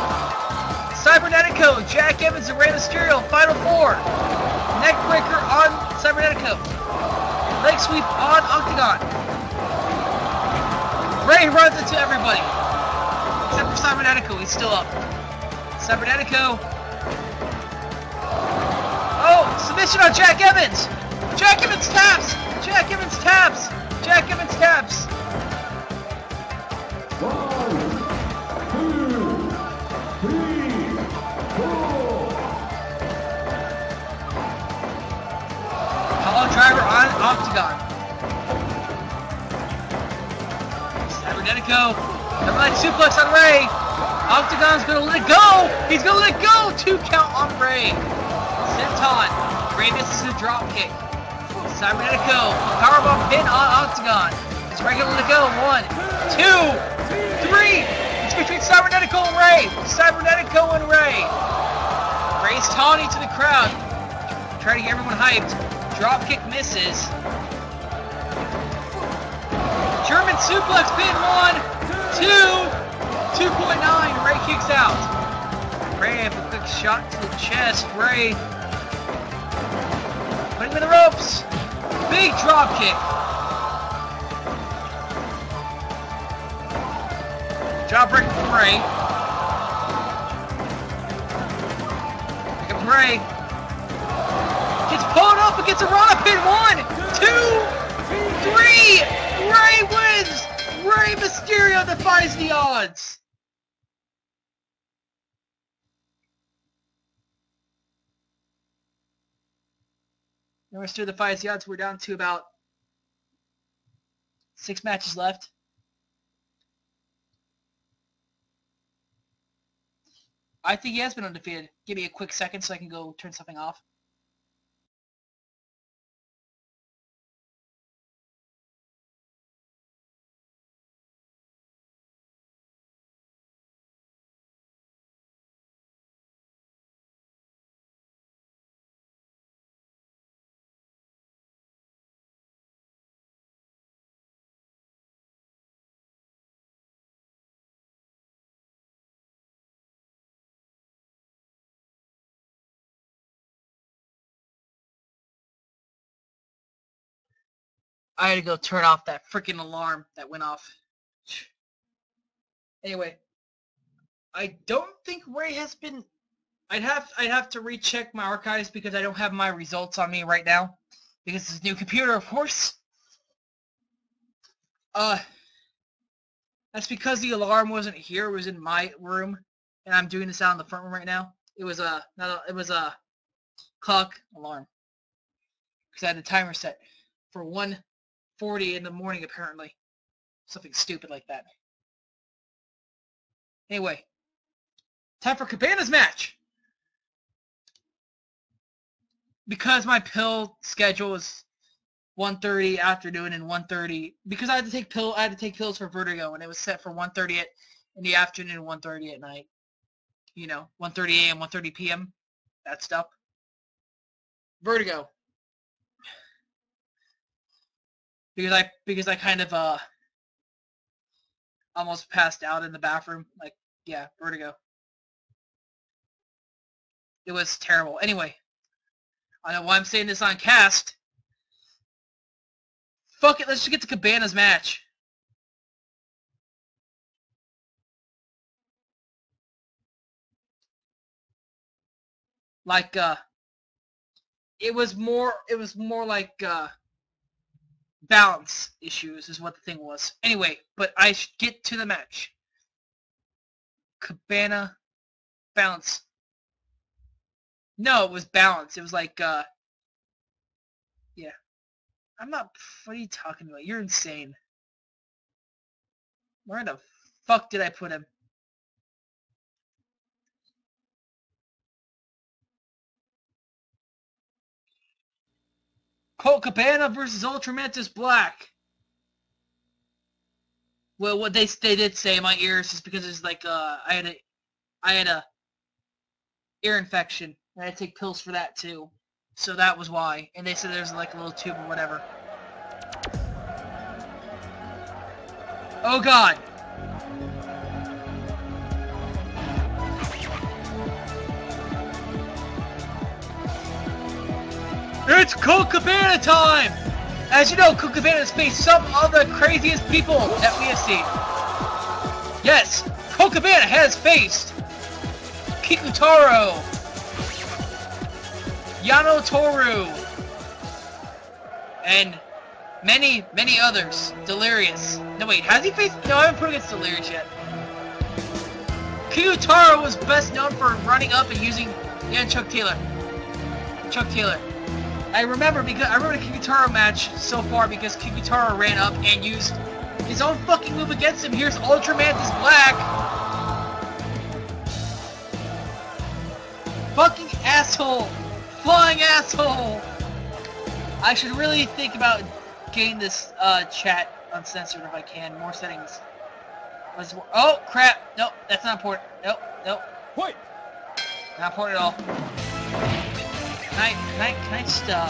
Cibernético! Jack Evans and Rey Mysterio! Final four! Neckbreaker on Cibernético! Leg sweep on Octagon! Ray runs into everybody! Except for Cibernético, he's still up. Cibernético. Oh, submission on Jack Evans! Jack Evans taps! Jack Evans taps! Jack Evans taps! One, two, three, four. Hollow driver on Octagon. Cibernético. The right suplex on Ray! Octagon's gonna let it go! He's gonna let it go! Two count on Ray. Senton. Ray misses a drop kick. Cibernético. Powerbomb pin on Octagon. Is Ray gonna let it go? One, two, three! It's between Cibernético and Ray! Cibernético and Ray! Ray's taunting to the crowd. Trying to get everyone hyped. Drop kick misses. German suplex pin. One, two, two point nine, Ray kicks out. Ray with a quick shot to the chest. Ray putting him in the ropes. Big drop kick. Drop break from Ray. Pick up Ray. Gets pulled up and gets a run up in. One, two, three. Ray wins. Rey Mysterio defies the odds. Now we're still defies the odds. We're down to about six matches left. I think he has been undefeated. Give me a quick second so I can go turn something off. I had to go turn off that freaking alarm that went off. Anyway, I don't think Ray has been. I'd have I'd have to recheck my archives because I don't have my results on me right now because this new computer, of course. Uh, that's because the alarm wasn't here. It was in my room, and I'm doing this out in the front room right now. It was a not a, it was a clock alarm because I had the timer set for one. forty in the morning, apparently. Something stupid like that. Anyway, time for Cabana's match! Because my pill schedule is one thirty afternoon and one thirty, because I had to take pill, I had to take pills for vertigo, and it was set for one thirty at, in the afternoon and one thirty at night. You know, one thirty a m, one thirty p m, that stuff. Vertigo. Because I because I kind of uh almost passed out in the bathroom. Like, yeah, vertigo. It was terrible. Anyway, I don't know why I'm saying this on cast. Fuck it, let's just get to Cabana's match. Like uh it was more it was more like uh balance issues is what the thing was. Anyway, but I should get to the match. Cabana balance. No, it was balance. It was like, uh, yeah. I'm not, what are you talking about? You're insane. Where the fuck did I put him? Colt Cabana versus Ultramantis Black. Well, what they they did say in my ears is because it's like uh I had a I had a ear infection and I take pills for that too. So that was why. And they said there's like a little tube or whatever. Oh God. It's Colt Cabana time! As you know, Colt Cabana has faced some of the craziest people that we have seen. Yes, Colt Cabana has faced Kikutaro, Yano Toru, and many, many others. Delirious. No wait, has he faced? No, I haven't put against Delirious yet. Kikutaro was best known for running up and using, yeah, Chuck Taylor. Chuck Taylor. I remember because I remember the Kikutaro match so far because Kikutaro ran up and used his own fucking move against him. Here's Ultramantis Black. Fucking asshole. Flying asshole. I should really think about getting this uh, chat uncensored if I can. More settings. Oh, crap. Nope, that's not important. Nope, nope. What? Not important at all. Can I, can I, can I stop?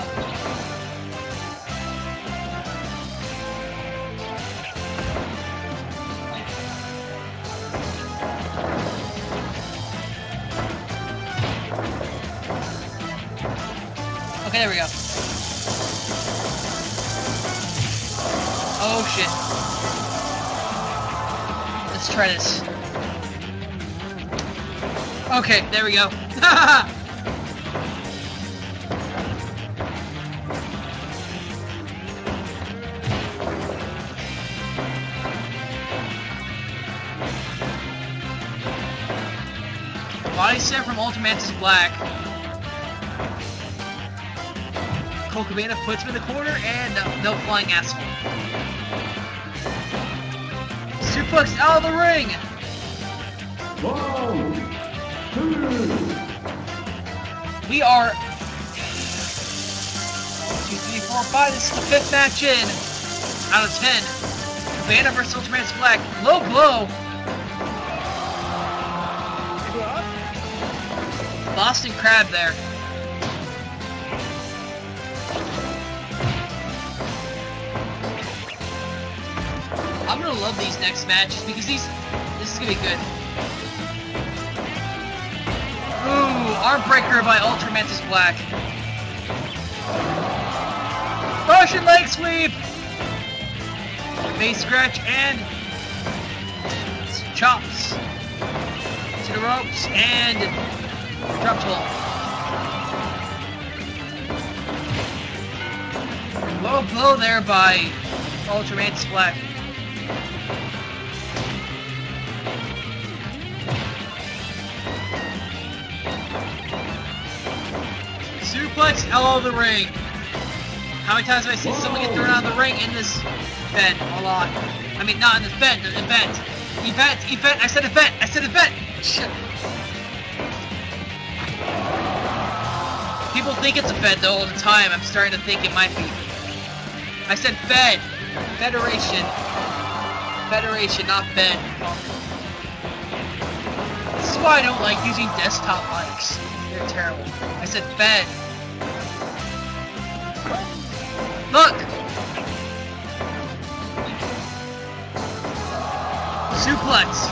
Okay, there we go. Oh shit. Let's try this. Okay, there we go. Haha! Body set from Ultramantis Black. Colt Cabana puts him in the corner and no, no flying asshole. Suplex out of the ring! One, two. We are... Two, three, four, five. This is the fifth match in. Out of ten. Cabana versus Ultramantis Black. Low blow. Boston Crab there. I'm gonna love these next matches because these, this is gonna be good. Ooh, arm breaker by Ultramantis Black. Russian leg sweep! Face scratch and chops to the ropes and drop to low blow there by Ultramantis Black. Suplex L of the ring. How many times have I seen Whoa. someone get thrown out of the ring in this event? A lot. I mean, not in this event, event. Event, event, I said event, I said event! Shit. People think it's a Fed though all the time. I'm starting to think it might be. I said Fed. Federation. Federation, not Fed. This is why I don't like using desktop mics. They're terrible. I said Fed. Look! Suplex.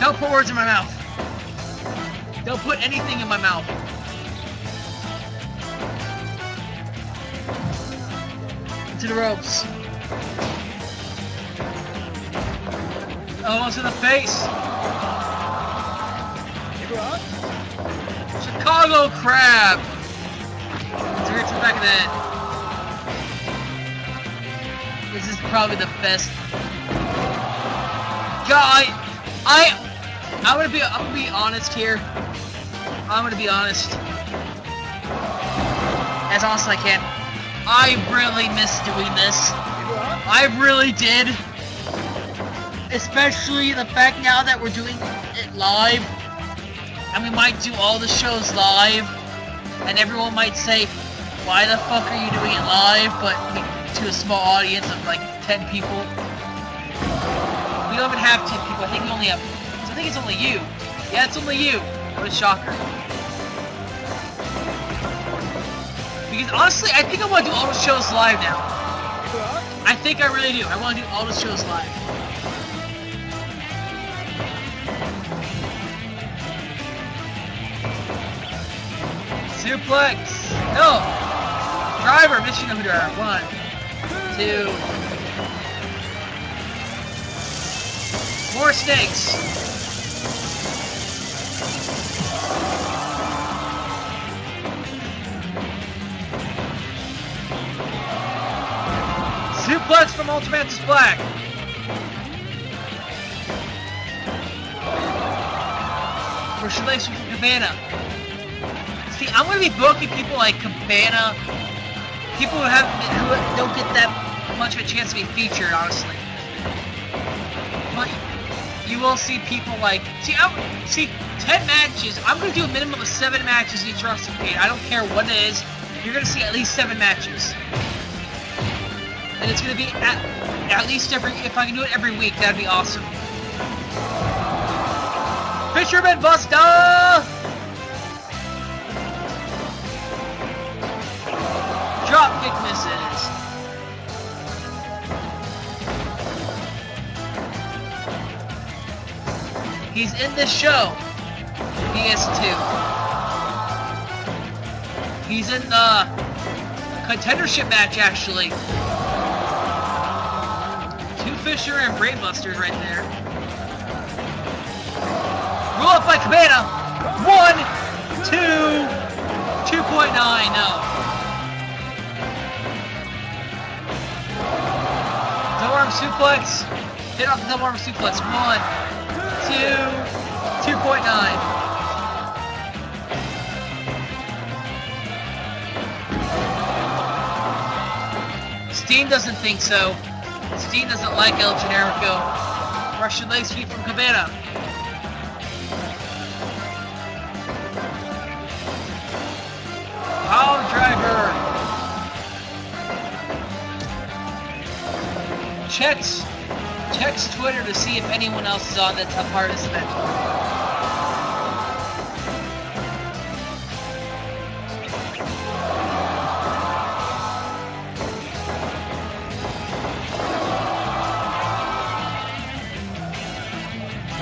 Don't put words in my mouth. Don't put anything in my mouth. To the ropes. Oh, onto the face. Chicago Crab. Let's reach to the back of the head. This is probably the best. God, I, I, I'm gonna be, I'm gonna be honest here. I'm gonna be honest. As honest as I can. I really missed doing this. I really did. Especially the fact now that we're doing it live. And we might do all the shows live. And everyone might say, why the fuck are you doing it live? But we, to a small audience of like ten people. We don't even have ten people. I think we only have... So I think it's only you. Yeah, it's only you. What a shocker. Because honestly, I think I want to do all the shows live now. I think I really do. I want to do all the shows live. Suplex. No. Driver. Mission of driver. One. Two. More snakes. Suplex from Ultramantis Black. Push legs from Cabana. See, I'm gonna be booking people like Cabana, people who have who don't get that much of a chance to be featured, honestly. But you will see people like, see, I'm, see, ten matches. I'm gonna do a minimum of seven matches each WrestleCade. I don't care what it is. You're gonna see at least seven matches, and it's gonna be at at least every. If I can do it every week, that'd be awesome. Fisherman Buster. Drop kick misses. He's in this show. He is too. He's in the contendership match, actually. Two Fisher and Brainbusters right there. Roll up by Cabana. One, two, two point nine. No. Double arm suplex. Hit off the double arm suplex. One. two, two point nine. Steen doesn't think so. Steen doesn't like El Generico. Russian leg sweep from Cabana. Power driver. Checks. Checks Twitter to see if anyone else is on that's a part of this event.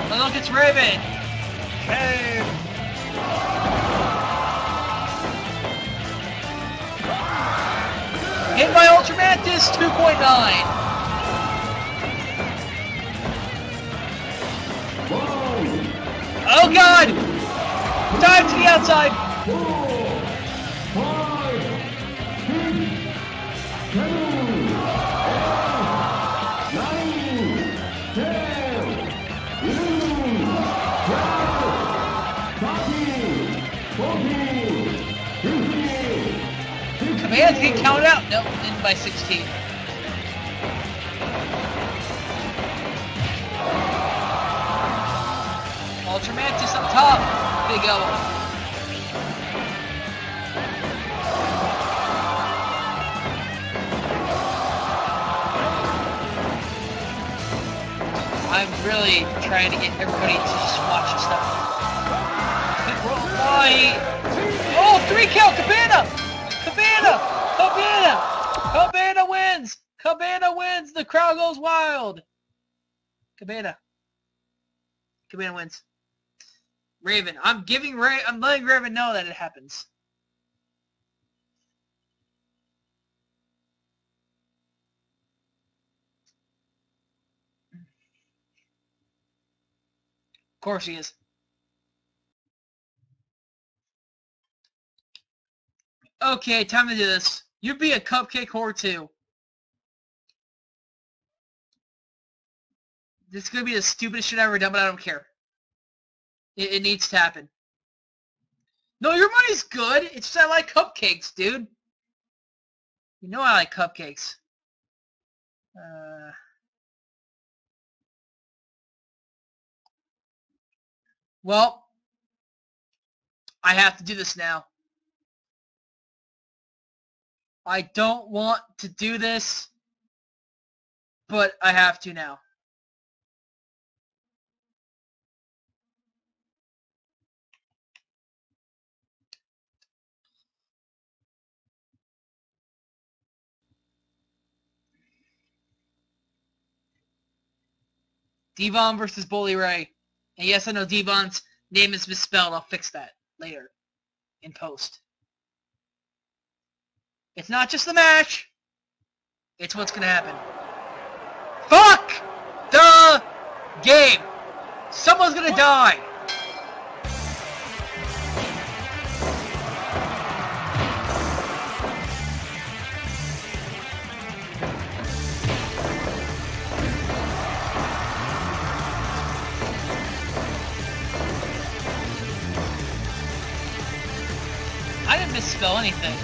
Oh, look, it's Raven! Hey! Hit by Ultramantis two point nine! Oh god! Dive to the outside! Four, five, six, seven, eight, nine, ten, eleven, twelve, thirteen, fourteen, fifteen. Commands can count out! Nope, in by sixteen. Ultramantis up top, Big O. I'm really trying to get everybody to just watch this stuff. Oh, three kill, Cabana! Cabana! Cabana! Cabana wins! Cabana wins! The crowd goes wild! Cabana. Cabana wins. Raven, I'm giving Ray, I'm letting Raven know that it happens. Of course he is. Okay, time to do this. You'd be a cupcake whore too. This is gonna be the stupidest shit I've ever done, but I don't care. It needs to happen. No, your money's good. It's just I like cupcakes, dude. You know I like cupcakes. Uh, well, I have to do this now. I don't want to do this, but I have to now. D-Von versus Bully Ray. And yes, I know D-Von's name is misspelled. I'll fix that later in post. It's not just the match. It's what's going to happen. Fuck the game. Someone's going to die. I didn't misspell anything.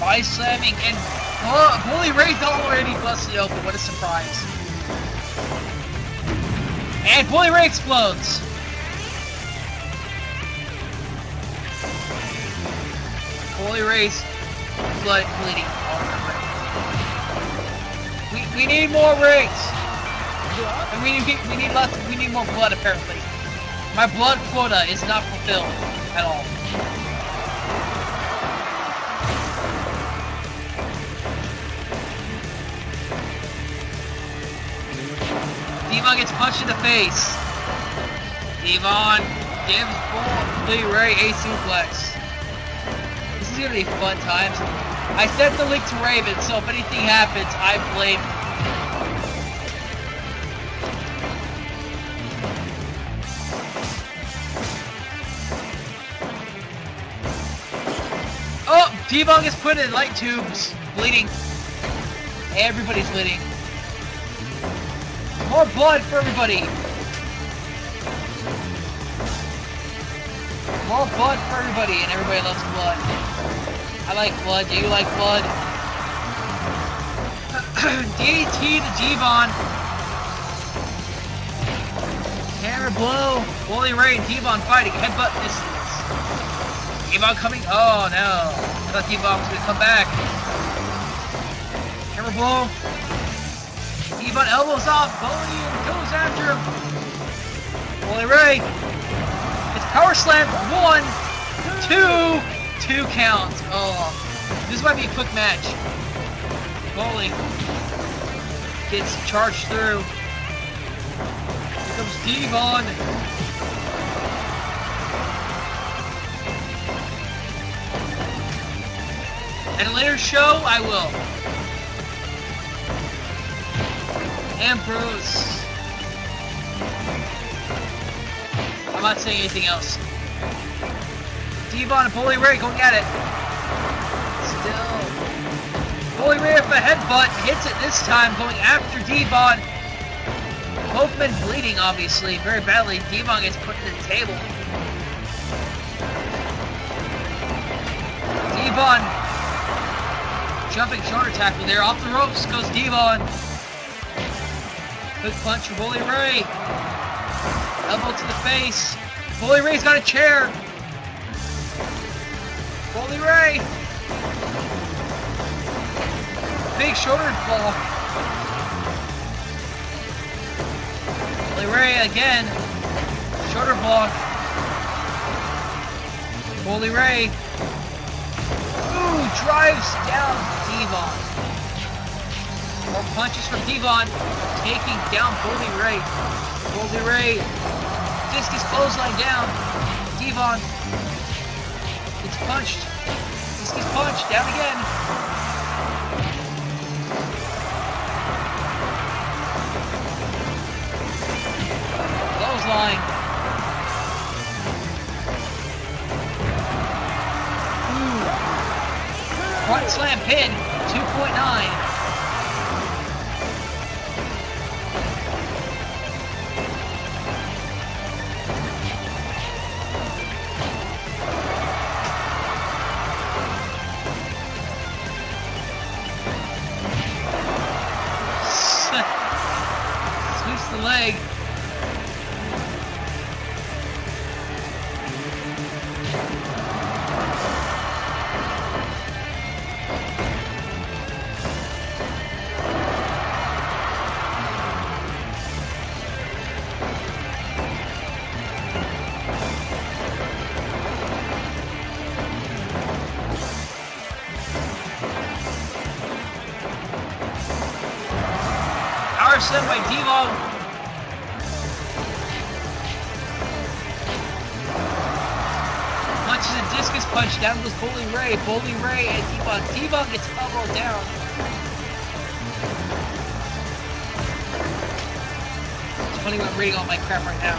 By slamming and... Oh, Bully Ray's already busted open. What a surprise. And Bully Ray explodes. Bully Ray's blood bleeding all over. We we need more rays. And we need we need lots we need more blood apparently. My blood quota is not fulfilled at all. D-Von gets punched in the face. D-Von gives Bully Ray a suplex. This is going to be fun times. I sent the link to Raven, so if anything happens, I blame. Oh, D-Von gets put in light tubes. Bleeding. Everybody's bleeding. More blood for everybody! More blood for everybody, and everybody loves blood. I like blood, do you like blood? D D T to D-Von. Hammer blow. Bully Ray and D-Von fighting. Headbutt misses. D-Von coming? Oh no. I thought D-Von was gonna come back. Hammer blow. D-Von elbows off, Bully and goes after him. Bully Ray. It's power slam. One, two, two counts. Oh, this might be a quick match. Bully gets charged through. Here comes D-Von. At a later show, I will. Ambrose. I'm not saying anything else. D-Von and Bully Ray going at it. Still. Bully Ray with a headbutt. Hits it this time. Going after D-Von. Hoffman bleeding, obviously. Very badly. D-Von gets put to the table. D-Von. Jumping shoulder tackle there. Off the ropes goes D-Von. Quick punch for Bully Ray. Elbow to the face. Bully Ray's got a chair. Bully Ray. Big shoulder block. Bully Ray again. Shoulder block. Bully Ray. Ooh, drives down D-Von. More punches from D-Von, taking down Bully Ray. Bully Ray, discus clothesline down. D-Von gets punched. Discus punch, down again. Clothesline. Ooh. Front slam pin, two point nine. slam by D-Von. Punches a discus punch. Down goes Bully Ray. Bully Ray and D-Von. D-Von gets elbow down. It's funny when I'm reading all my crap right now.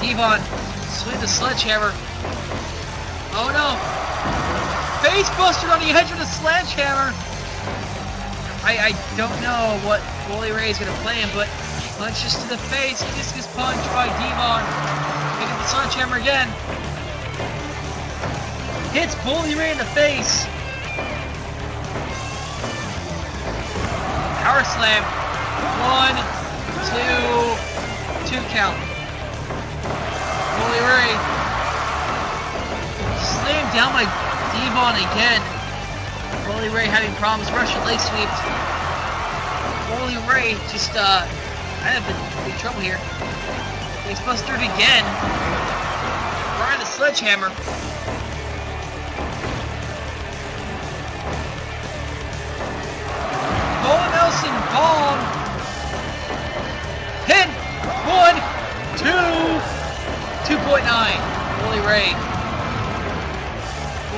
D-Von swing the sledgehammer. Oh no! Face buster on the edge of the sledgehammer. I, I don't know what Bully Ray is going to play him, but punches to the face, discus punch by D-Von. Pick up the sledgehammer again. Hits Bully Ray in the face. Power slam. One, two, two count. Bully Ray. Slammed down by D-Von again. Bully Ray having problems. Russian leg sweeps. Bully Ray just, uh, I have been in big trouble here. He's busted again. Brian the sledgehammer. Bull Nelson bomb. Pin. One, two, two point nine. Bully Ray.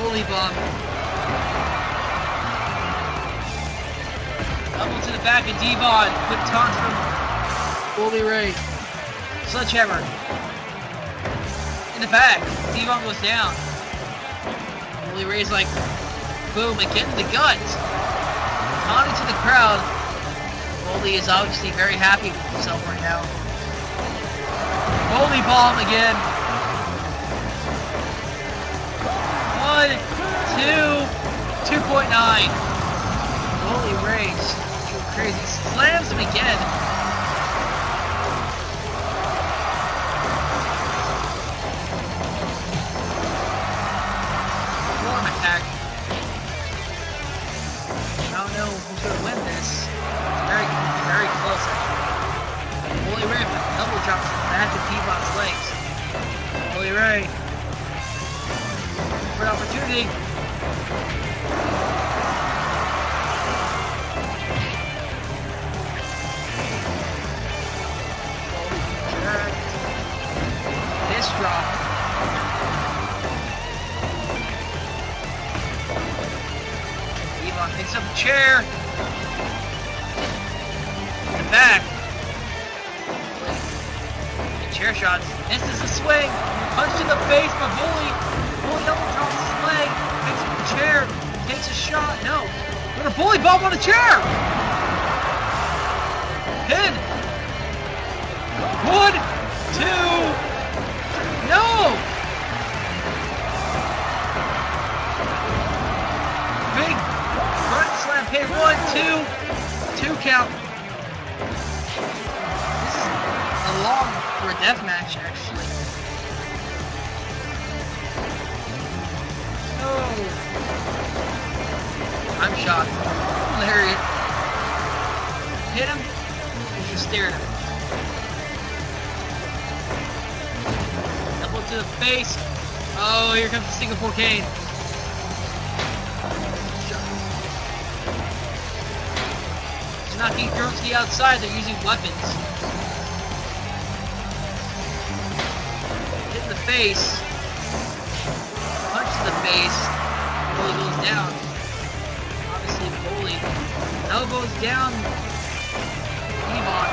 Bully bomb. Double to the back of D-Von. Quick taunt from Bully Ray. Sledgehammer. In the back. D-Von goes down. Bully Ray's like, boom, again to the gut. Taunting to the crowd. Bully is obviously very happy with himself right now. Bully bomb again. One, two, two point nine. Holy race. Crazy. Slams him again. Warm attack. I don't know who's going to win this. It's very, very close actually. Bully Ray with a double drop to the back of D-Von's legs. Bully Ray. An opportunity. This drop. D-Von picks up a chair. In the back. And chair shots. This is a swing. Punch in the face by Bully. Bully double drops his leg, takes up the chair, takes a shot, no. What a bully bomb on the chair! Pin! One, two, no! Big front slam pin, one, two, two count. This is a long for a death match actually. I'm shocked. Hilarious. Hit him. He's just staring at him. Double to the face. Oh, here comes the Singapore cane. He's knocking throws to the outside. They're using weapons. Hit in the face. Punch to the face. Bully goes down. Obviously, Bully. Elbows down. D-Von.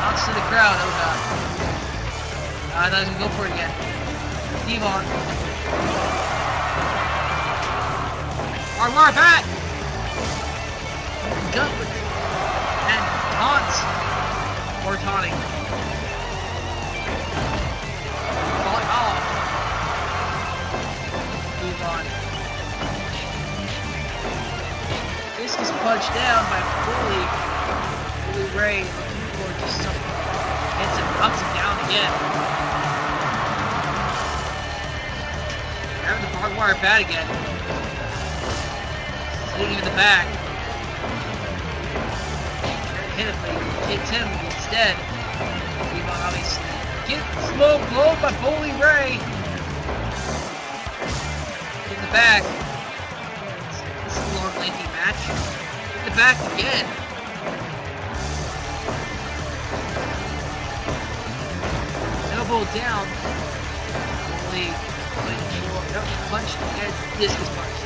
Knocks to the crowd. Oh, God. I thought he was going to go for it again. D-Von. Armbar back. Gut with it. And taunts. Or taunting. Falling off. D-Von. Discus punched down by Bully. Bully Ray looking for just something. Hits him, knocks him down again. Grabbing the barbed wire bat again. Slinging in the back. Hit him, but he hits him instead. D-Von obviously gets slow blow by Bully Ray. In the back. This is a long lengthy match. the back again. Elbow down. Only punch. Nope, punch. And discus punch.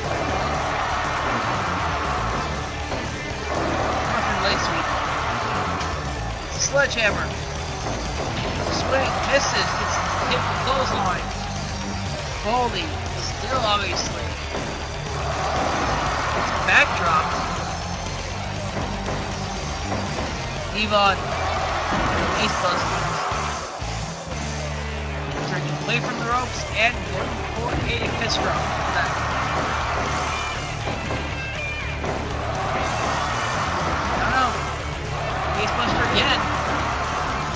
Muffin leg sweep. Sledgehammer. Swing. Misses. Gets hit with clothesline. Foley. Still obviously. It's backdropped. D-Von. Ace buster. Away from the ropes and going for a fist roll. I don't know. Face buster again.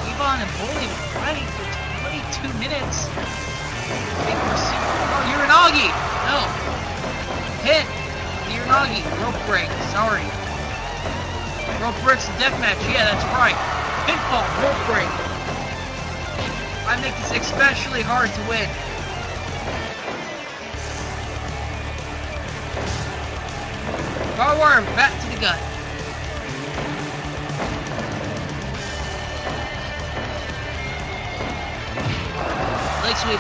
Devon and Bully fighting for twenty-two minutes. Big pursuit. Oh, Uranagi! No. Hit. Uranagi. Rope break. Sorry. Rope breaks a deathmatch. Yeah, that's right. Pinfall. Rope break. I make this especially hard to win. Barbed wire back to the gut. Leg sweep.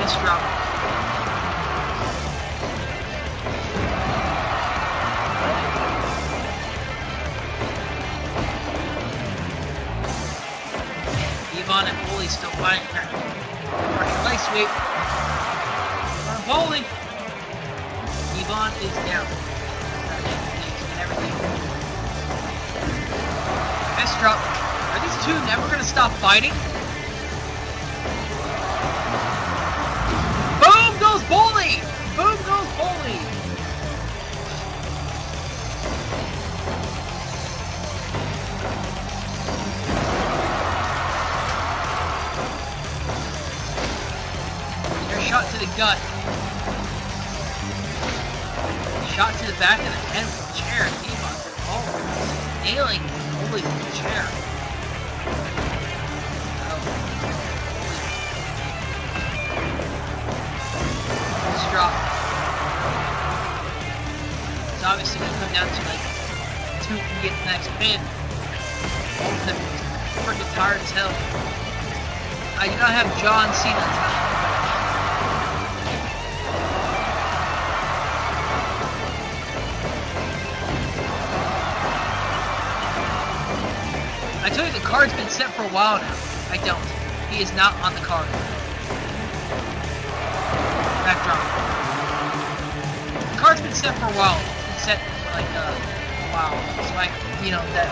Miss drop. Devon and Bully still fighting her. Russian leg sweep. Devon Bully. Devon is down. Everything. Fist drop. Are these two never going to stop fighting? Boom goes Bully! Boom goes Bully! Shot to the gut. Shot to the back of the head with the chair. D-Von oh, nailing Bully with the chair. Oh. This drop. It's obviously going to come down to like two can get the next pin. Both of them freaking tired as hell. I do not have John Cena time. I tell you the card's been set for a while now. I don't. He is not on the card. Backdrop. The card's been set for a while. It's been set for like uh, a while. So I, you know, that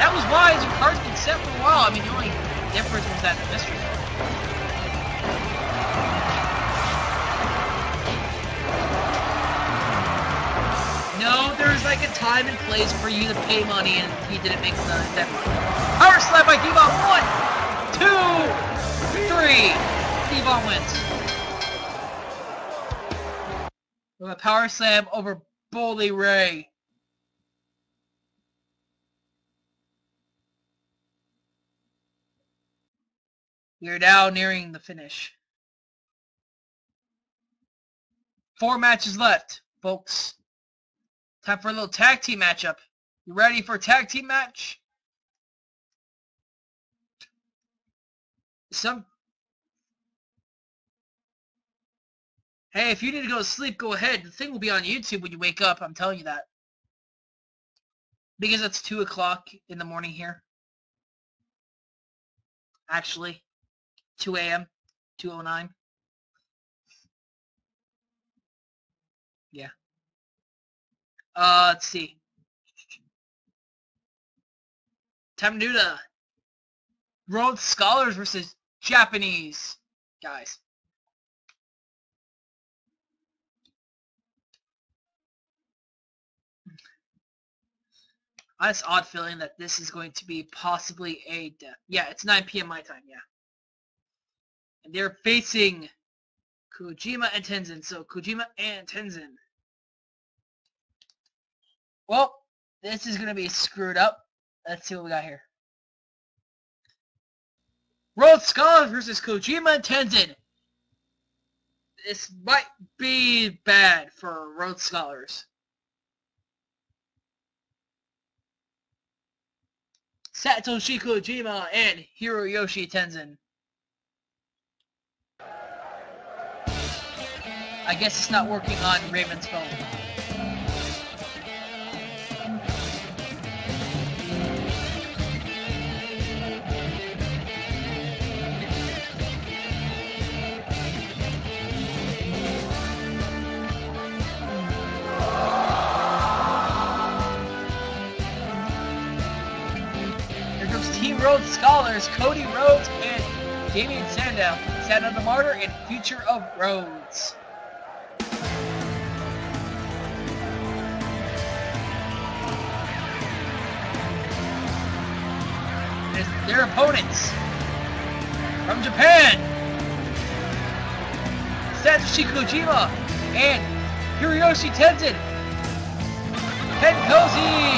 that was why the card's been set for a while. I mean, the only difference was that the mystery card. No, there's like a time and place for you to pay money, and he didn't make the that money. Power slap by D-Von. One, two, three. D-Von wins. With a power slam over Bully Ray. We are now nearing the finish. Four matches left, folks. Time for a little tag team matchup. You ready for a tag team match? Some. Hey, if you need to go to sleep, go ahead. The thing will be on YouTube when you wake up. I'm telling you that. Because it's two o'clock in the morning here. Actually, two A M two oh nine. Yeah. Uh, let's see. Time to do the Rhodes Scholars versus Japanese guys. I have this odd feeling that this is going to be possibly a death. Yeah, it's nine P M my time, yeah. And they're facing Kojima and Tenzan. So Kojima and Tenzan. Well, this is going to be screwed up. Let's see what we got here. Rhodes Scholars versus Kojima and Tenzan. This might be bad for Rhodes Scholars. Satoshi Kojima and Hiroyoshi Tenzan. I guess it's not working on Raven's phone. Here comes Team Rhodes Scholars, Cody Rhodes and Damian Sandow. Sandow the Martyr and Future of Rhodes. Their opponents from Japan, Satoshi Kojima and Hiroyoshi Tenzan. Tenkozy!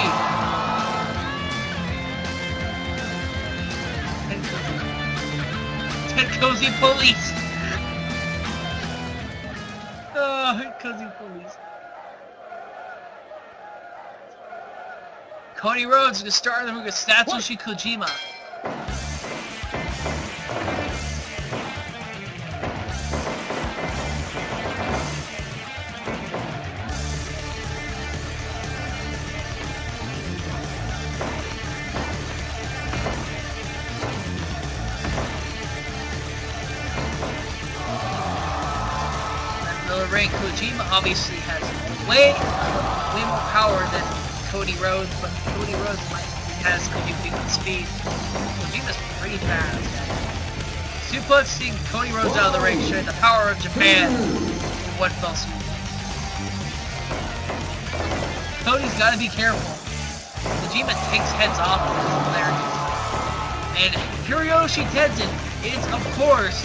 Tenkozy police! Oh, Tenkozy police. Cody Rhodes is the star of the ring with Satoshi Kojima. Kojima obviously has way, way more power than Cody Rhodes, but Cody Rhodes might, has Kojima's speed. Kojima's pretty fast. Suplexing Cody Rhodes out of the ring, showing the power of Japan in one fell swoop. Cody's got to be careful. Kojima takes heads off with his hilarity. And Hiroyoshi Tenzan is, of course,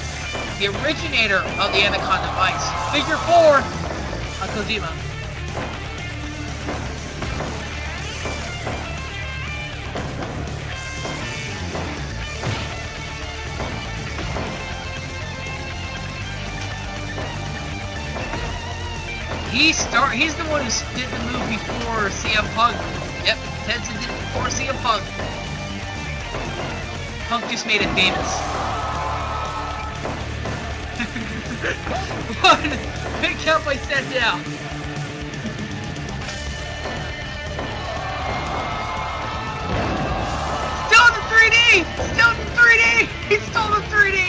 the originator of the Anaconda Vice. Figure four on Kojima. He start. He's the one who did the move before C M Punk. Yep, Tenzan did it before C M Punk. Punk just made it famous. One big count by Sandow. Still in three D! Still in three D! He stole the three D!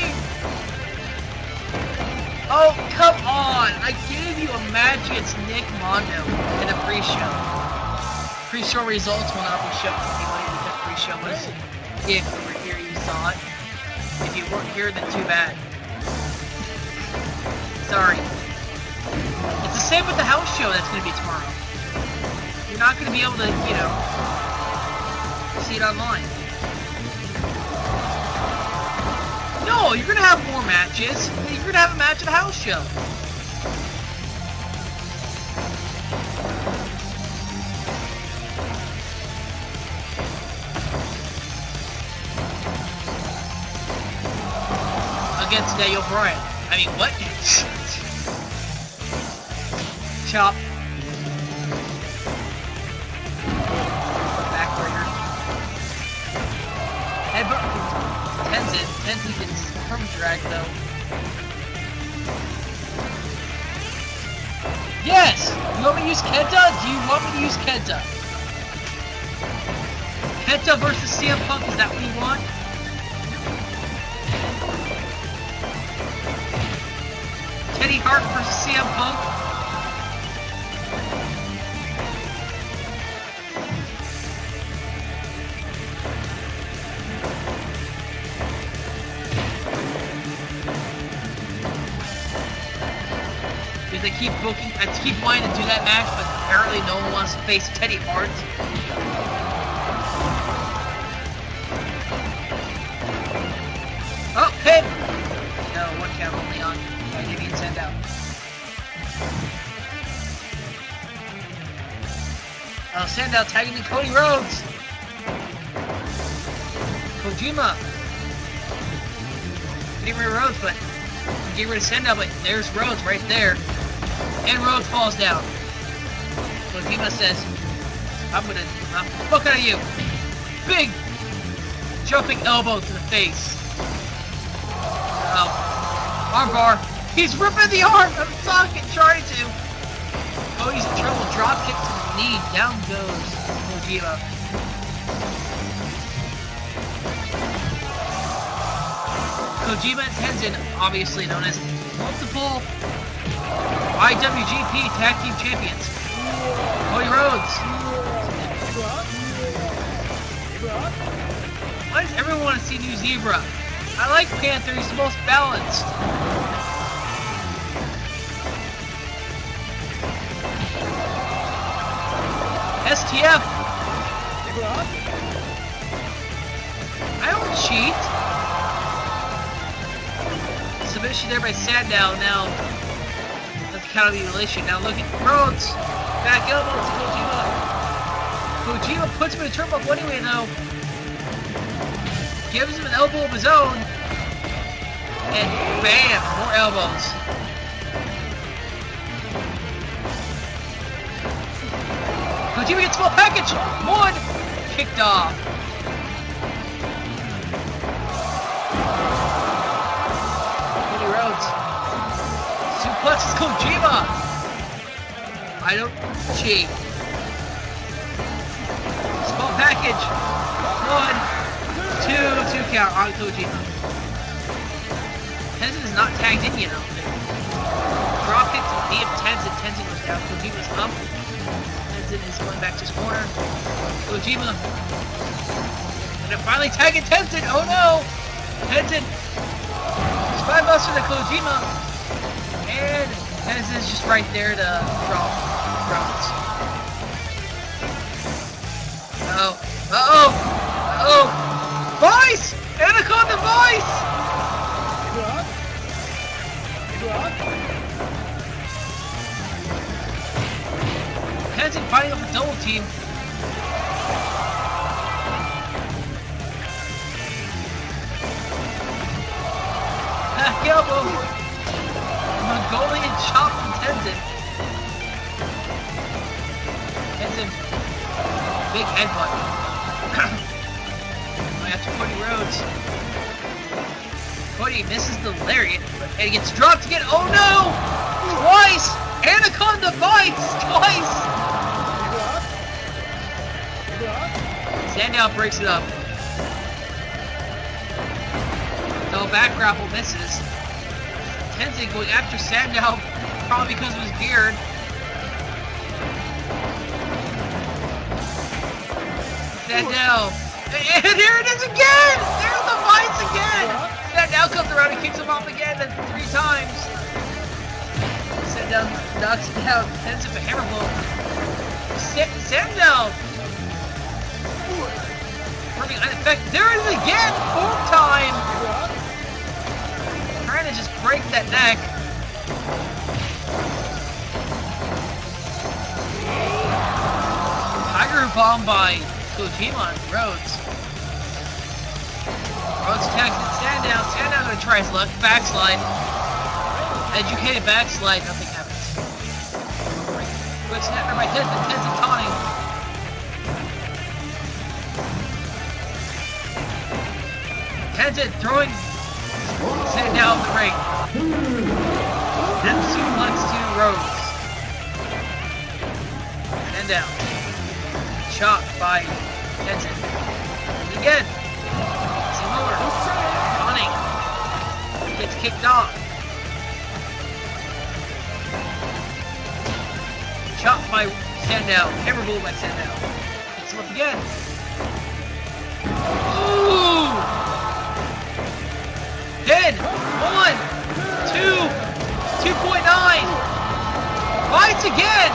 Oh, come on! I gave you a match against Nick Mondo in the pre-show. Pre-show results will not be shown. Anybody that the pre-show was, if you were here, you saw it. If you weren't here, then too bad. Sorry. It's the same with the house show that's going to be tomorrow. You're not going to be able to, you know, see it online. No, you're going to have more matches. You're going to have a match at the house show. Against Daniel Bryan. I mean, what? Chop. Backbreaker. Headbutt. Tenzan. Tenzan gets from drag, though. Yes! You want me to use Kenta? Do you want me to use Kenta? Kenta versus C M Punk, is that what you want? Teddy Hart versus C M Punk? They keep booking, I keep wanting to do that match, but apparently no one wants to face Teddy Hart. Oh, pin! No, one count only on Damian Sandow. Oh, Sandow tagging in Cody Rhodes. Kojima. Getting rid of Rhodes, but getting rid of Sandow, but there's Rhodes right there. And Rhodes falls down. Kojima says, I'm gonna, I'm fucking out of you. Big jumping elbow to the face. Oh, armbar. He's ripping the arm of Sonic and trying to. Cody's in trouble. Drop kick to the knee. Down goes Kojima. Kojima and Tenzan, obviously known as multiple I W G P Tag Team Champions. Cody Rhodes. Why does everyone want to see New Zebra? I like Panther, he's the most balanced. S T F. I don't cheat. Submission there by Sandow now. That's the count of mutilation. Now look at Rhodes. Back elbow to Kojima. Kojima puts him in a turnbuckle anyway though. Gives him an elbow of his own. And bam! More elbows. Kojima gets a small package! One! Kicked off. Cody Rhodes. Suplexes Kojima! I don't cheat. Small package. One. Two, two count on Kojima. Tenzan is not tagged in yet. Drop kick to the knee of Tenzan. Tenzan goes down. Kojima's up. Tenzan is going back to his corner. Kojima. And then finally tagging Tenzan. Oh no! Tenzan. Spinebuster to Kojima. And Tenzan is just right there to draw. Uh oh. Uh oh. Uh oh. Voice! Anaconda voice! Tenzan fighting off a double team. Back elbow. Mongolian chop from Tenzan. Tenzan. Big headbutt. After Cody Rhodes. Cody misses the lariat, but it gets dropped again. Oh no! Twice! Anaconda bites! Twice! Sandow breaks it up. No back grapple misses. Tenzan going after Sandow, probably because of his beard. Sandow. And here it is again! There's the bites again! Sandow comes around and kicks him off again, and three times. Sandow knocks him down, ends up a hammer blow. Sandow! Perfect unaffected. There it is again! Fourth time! Trying to just break that neck. Tiger bomb by Kojima on Rhodes. Rhodes attacks and Sandow. Sandow's gonna try his luck. Backslide. Educated backslide. Nothing happens. Quick snapper by Tenzan. Tenzan taunting. Tenzan throwing Sandow in the ring. Then suplex to Rhodes. Sandow. Shot by Tenzan. Again. Similar. Running. Gets kicked off. Shot by Sandow. Hammer blow by Sandow. Gets him up again. Ooh! Dead. One. Two. two point nine. Bites again.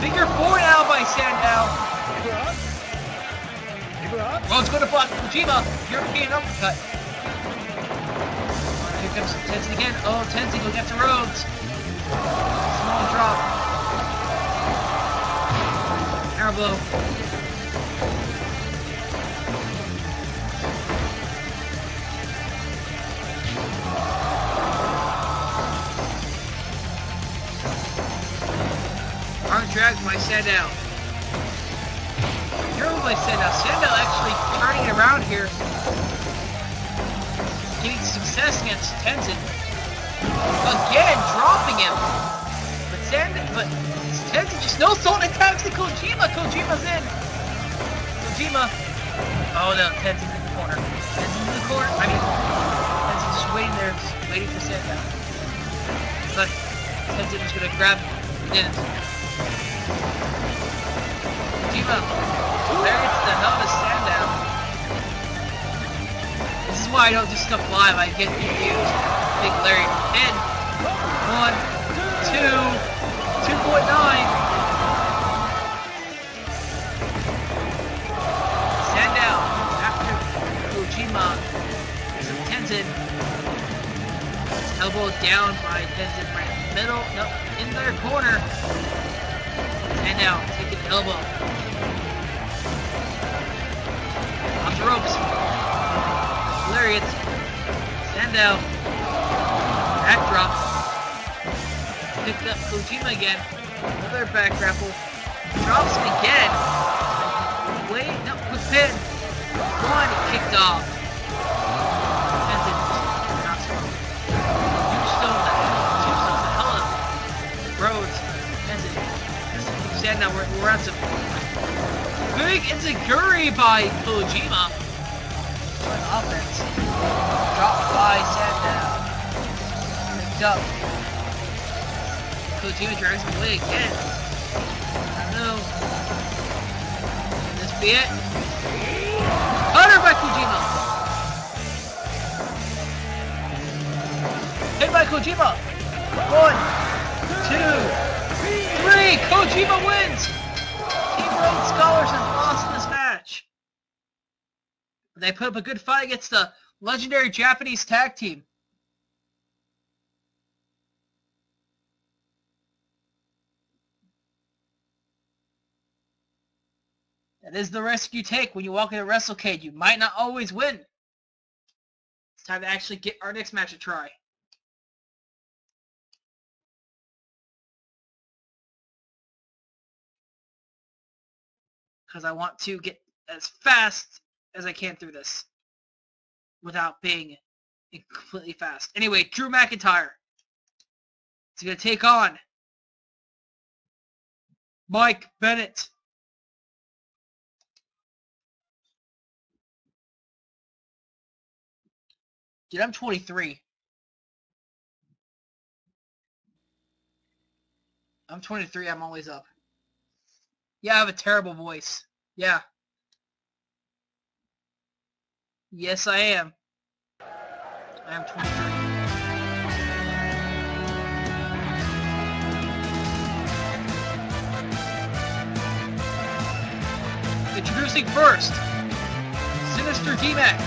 Figure four now by Sandow. Rhodes going to block Kojima. European uppercut. Here comes Tenzan again. Oh, Tenzan going after Rhodes. Small drop. Arrow blow. by Sandow. Terrible by Sandow. Sandow actually turning it around here. Getting success against Tenzan. Again, dropping him. But Sandow, but Tenzan just no soul attacks to Kojima. Kojima's in. Kojima. Oh no, Tenzan's in the corner. Tenzan's in the corner. I mean, Tenzan's just waiting there, just waiting for Sandow. But Tenzan was gonna grab him. He didn't. Kojima. There gets the hell of a Sandow. This is why I don't do stuff live. I get confused. Big Larry. And one, two, two point nine. Sandow after Kojima. Some Tenzan. Elbow down by Tenzan right in the middle. No, in their corner. Sandow taking the elbow. On the ropes. Lariat. Sandow. Backdrop. Picked up Kojima again. Another back grapple. Drops him again. Wait, no, quick pin. One, kicked off. Tenzan. Not strong. Tombstone. Tombstone's the hell of Rhodes. Tenzan. Sandow, we're, we're at some big enziguri by Kojima. Offense. Dropped by Sandow. Picked up. Kojima drives him away again. I don't know. Can this be it? Cutter by Kojima. Hit by Kojima. One, two, three. Kojima wins. Team Road Scholars has lost this match. They put up a good fight against the legendary Japanese tag team. That is the risk you take when you walk into WrestleCade. You might not always win. It's time to actually get our next match a try. Because I want to get as fast as I can through this without being completely fast. Anyway, Drew McIntyre is going to take on Mike Bennett. Dude, I'm twenty-three. I'm twenty-three. I'm always up. Yeah, I have a terrible voice. Yeah. Yes, I am. I am twenty-three. Introducing first, Sinister D-Mac,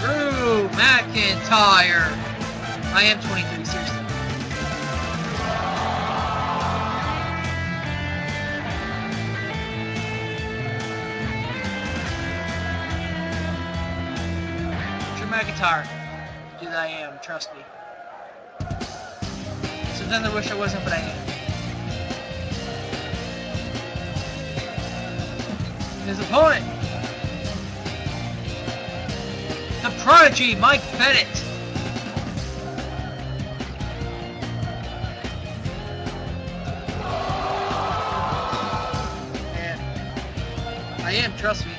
Drew McIntyre. I am twenty-three, seriously. McIntyre. Dude, I am, trust me. Sometimes I wish I wasn't, but I am. His opponent, the prodigy Mike Bennett. Man, I am, trust me.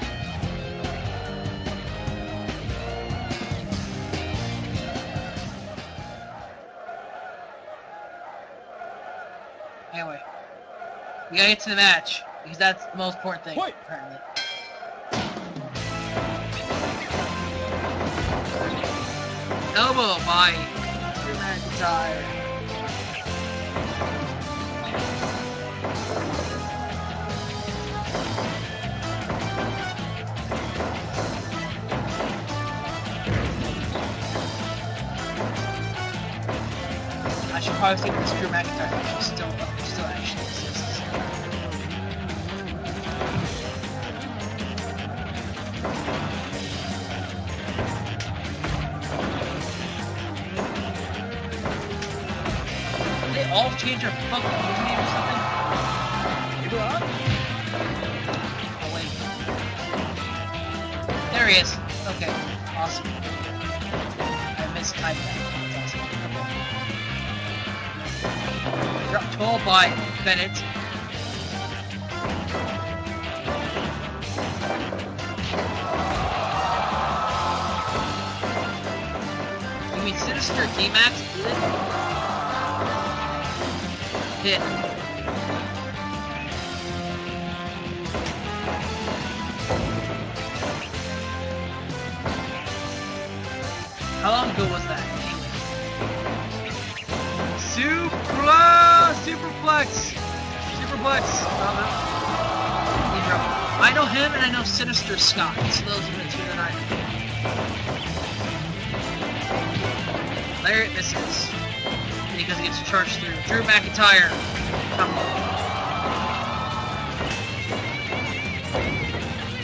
We gotta get to the match, because that's the most important thing, Wait. apparently. Elbow by Drew McIntyre. I should probably see if this Drew McIntyre she's still up, still actually exists. All change our fucking name or something? there he is. Okay, awesome. I mistyped that. Awesome. Okay. Drop toe by Bennett. You mean Sinister D-Max? Hit. How long ago was that? Supra! Superplex! Superplex! Oh, no. I know him and I know Sinister Scott. So those are the two that I know. Lariat misses. Because he gets charged through. Drew McIntyre. Come on.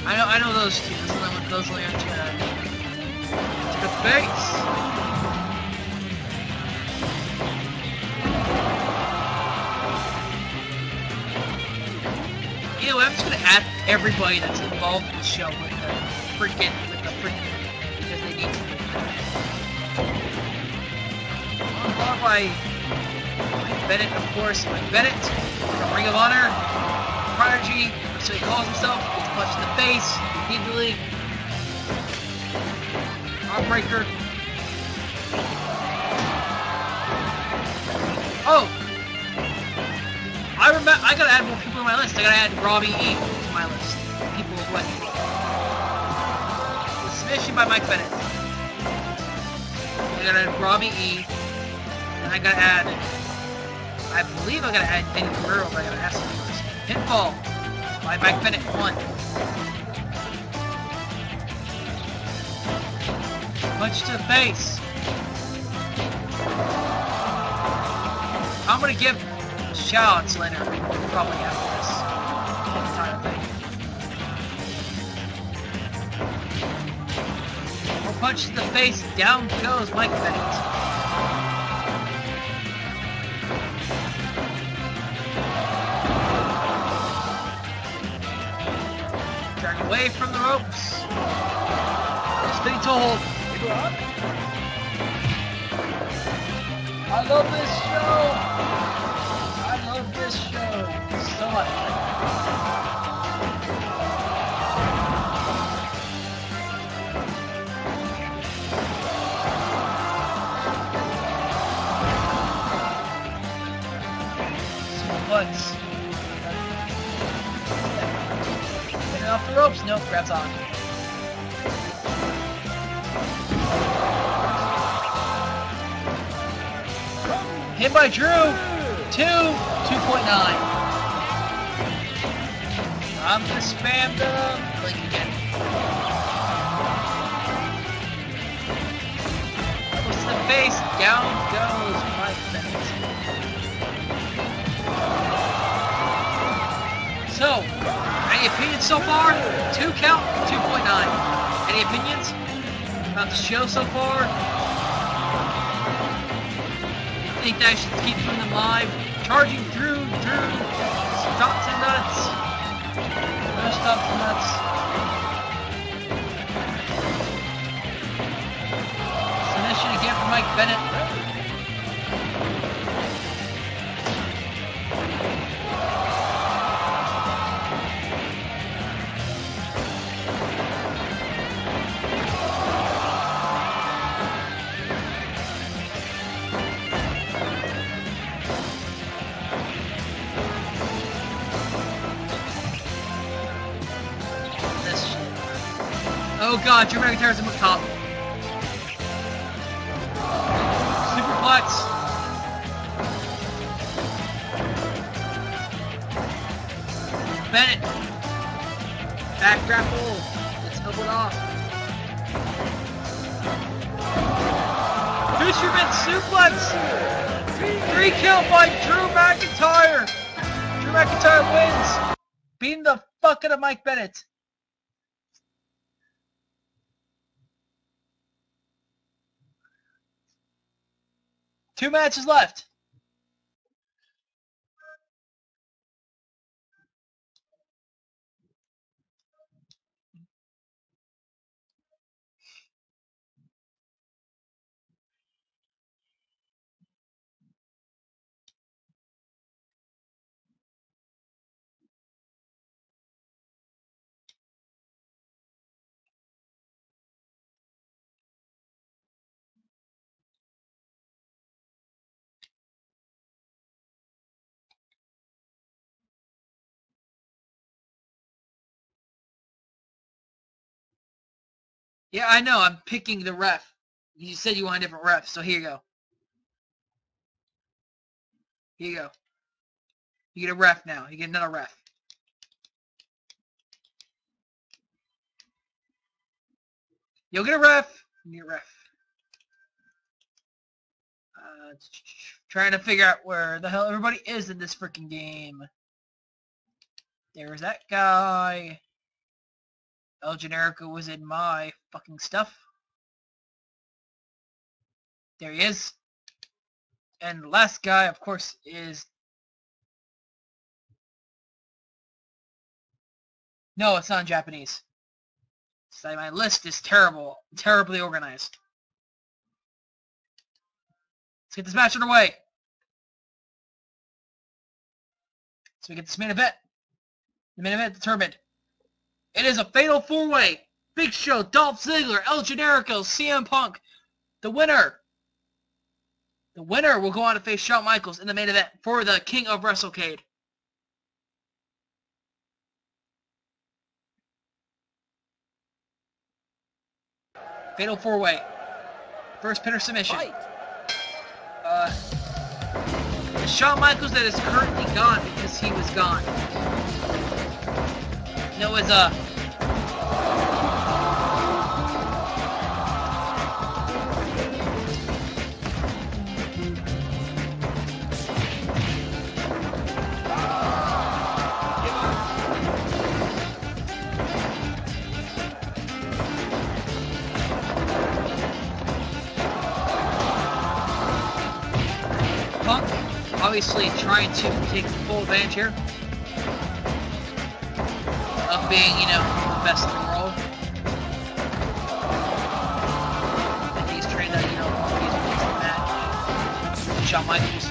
I know I know those two. Those only are two that I know. The face! Ew, I'm just gonna add everybody that's involved in the show with the freaking, with the freaking, because they need to be. I'm followed by Mike Bennett, of course. Mike Bennett from Ring of Honor, Prodigy, or so he calls himself, gets punched in the face, immediately. Heartbreaker. Oh! I remember. I gotta add more people to my list. I gotta add Robbie E to my list. People who went. Submission by Mike Bennett. I gotta add Robbie E. And I gotta add. I believe I gotta add Danny Guerrero, but I gotta ask him first. Pinfall by Mike Bennett. One. Punch to the face. I'm gonna give shoutouts later, probably after this. Time thing. More punch to the face. Down goes Mike Bennett. Drag away from the ropes. Spinning toe hold. Up. I love this show! I love this show so much. Splits. Get off the ropes. No, grabs on. Hit by Drew, two, two point nine. I'm gonna spam the link again. What's the face? Down goes Mike Bennett. So, any opinions so far? Two count, two point nine. Any opinions about the show so far? I think that I should keep doing them live. Charging through, through. Stops and nuts. No stops and nuts. Submission again from Mike Bennett. God, Drew McIntyre's in the top. Superplex. Bennett. Back grapple. Let's open off. Fisherman suplex. Three kill by Drew McIntyre. Drew McIntyre wins. Beating the fuck out of Mike Bennett. Two matches left. Yeah, I know. I'm picking the ref. You said you want a different ref, so here you go. Here you go. You get a ref now. You get another ref. You'll get a ref. You get a ref. Uh, trying to figure out where the hell everybody is in this freaking game. There's that guy. El Generico was in my fucking stuff. There he is. And the last guy, of course, is... No, it's not in Japanese. So my list is terrible. Terribly organized. Let's get this match underway. So we get this main event. The main event determined. It is a fatal four-way. Big Show, Dolph Ziggler, El Generico, C M Punk. The winner. The winner will go on to face Shawn Michaels in the main event for the King of WrestleCade. Fatal four-way. First pin or submission. Uh, it's Shawn Michaels that is currently gone because he was gone. And it was a... Uh, obviously trying to take full advantage here of being, you know, the best in the world. And he's trained that, you know, he's against the match. Shawn Michaels,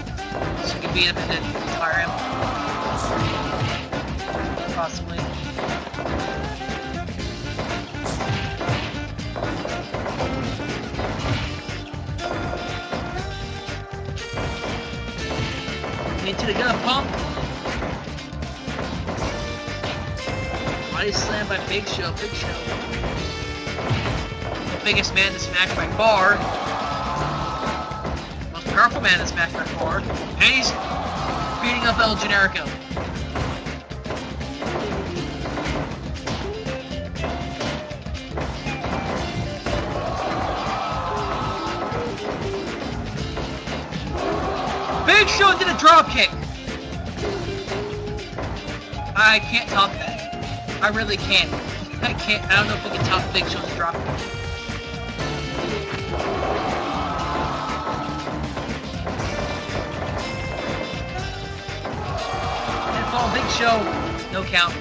so he can beat him and then fire him. Possibly. Into the gut pump. Body slam by Big Show. Big Show. The biggest man in this match by far. Most powerful man in this match by far. And he's beating up El Generico. Big Show did a drop kick. I can't top that. I really can't. I can't. I don't know if we can top Big Show's drop kick. And fall Big Show. No count.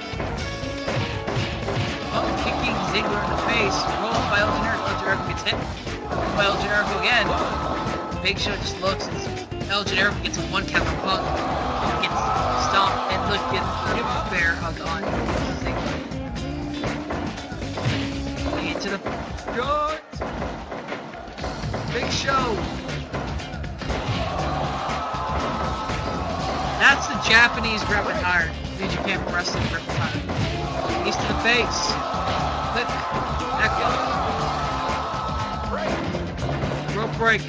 Oh, kicking Ziggler in the face. Roll up by El Generico. El Generico gets hit. By El Generico again. Big Show just looks and... El Generico gets a one count of Punk, gets stomped, and look, gets a fair hug on Ziggler. Into the guard! Big Show! That's the Japanese rep retired. New Japan Wrestling rep retired. He's to the face. Click. Echo. Rope break.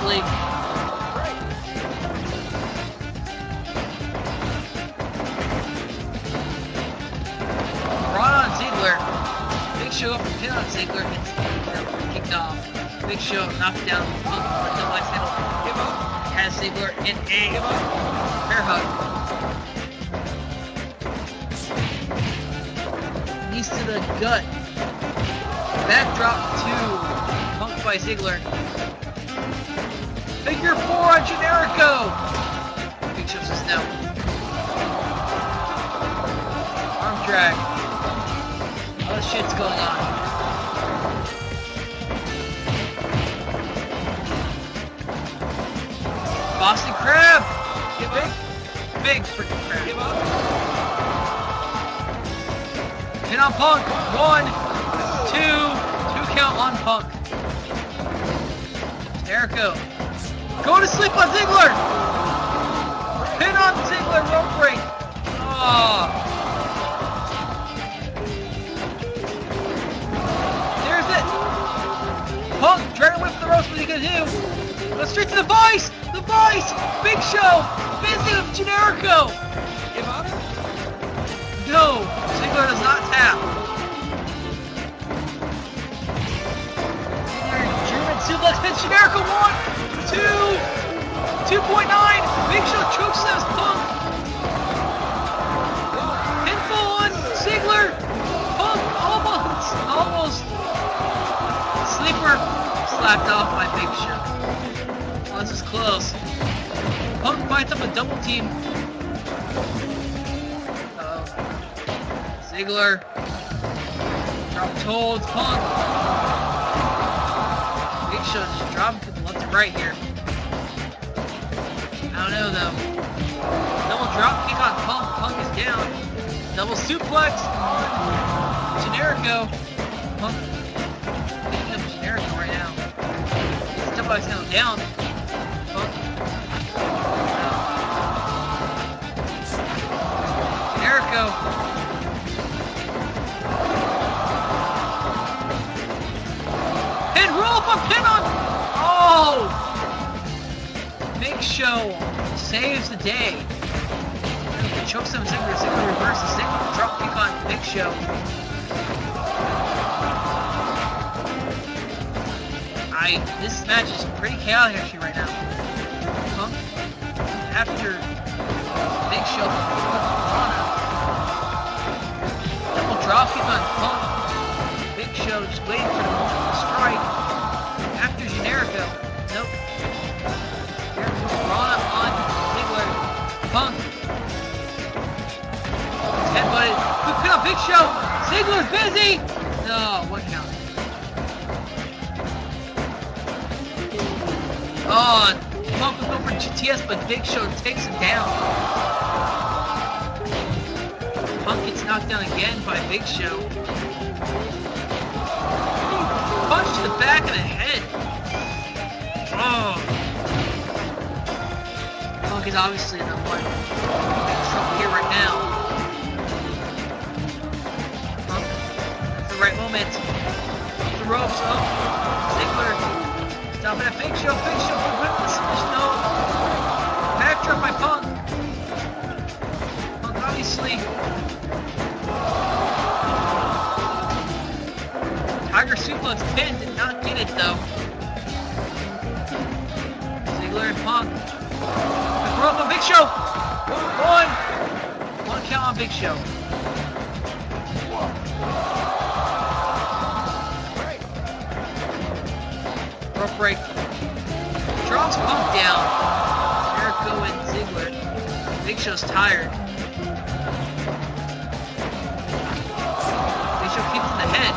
Sleep. Brought on Ziggler. Big Show up and pin on Ziggler. Gets kicked off. Big Show knocked down Punk with the wife's handle. Has Ziggler in a fair hug. Knees to the gut. Backdrop to Punk by Ziggler. Figure four on Generico! Big Show says no. Arm drag. All this shit's going on. Boston Crab! Get big! Big freaking crab. Give up. Pin on Punk! One, two, two count on Punk. Generico. Go to sleep on Ziggler! Pin on Ziggler, rope break! Oh. else was he gonna do? Go straight to the voice! The voice! Big Show! Visit of Generico! Ivana? No! Ziggler does not tap. German suplex pin Generico one! Two! two point nine! Big Show chokeslams Punk! Pinfall on Ziggler! Punk almost! Almost! Sleeper slapped off by Big Show. Oh, this is close. Punk bites up a double team. Uh, Ziggler drops holds Punk. Big Show just dropping to the left and right here. I don't know though. Double drop kick on Punk. Punk is down. Double suplex on Generico. Punk. Right now. He's still by sound down. Punk. Generico. Pin roll for pin on. Oh! Big Show saves the day. Choke some Ziggler. Ziggler reverses it. Drop kick on Big Show. I, this match is pretty chaotic actually right now. Punk, after Big Show, double drop kick on Punk. Big Show just waiting for the multiple strike. After Generico, nope. Generico brought up on Ziggler. Punk, headbutted. Good pin on Big Show. Ziggler's busy. No, one count. Oh, Punk was going for G T S, but Big Show takes him down. Punk gets knocked down again by Big Show. Punch to the back of the head. Oh. Punk is obviously the one in trouble here right now. Punk, at the right moment. The ropes up. Ziggler. Stopping at Big Show, Big Show for weapons. No. Backdrop by Punk. Punk obviously. Tiger suplex pin did not get it though. Ziggler and Punk. The growth on Big Show. One. One count on Big Show. Rope break. Drops Punk down. Generico and Ziggler. Big Show's tired. Big Show kicks in the head.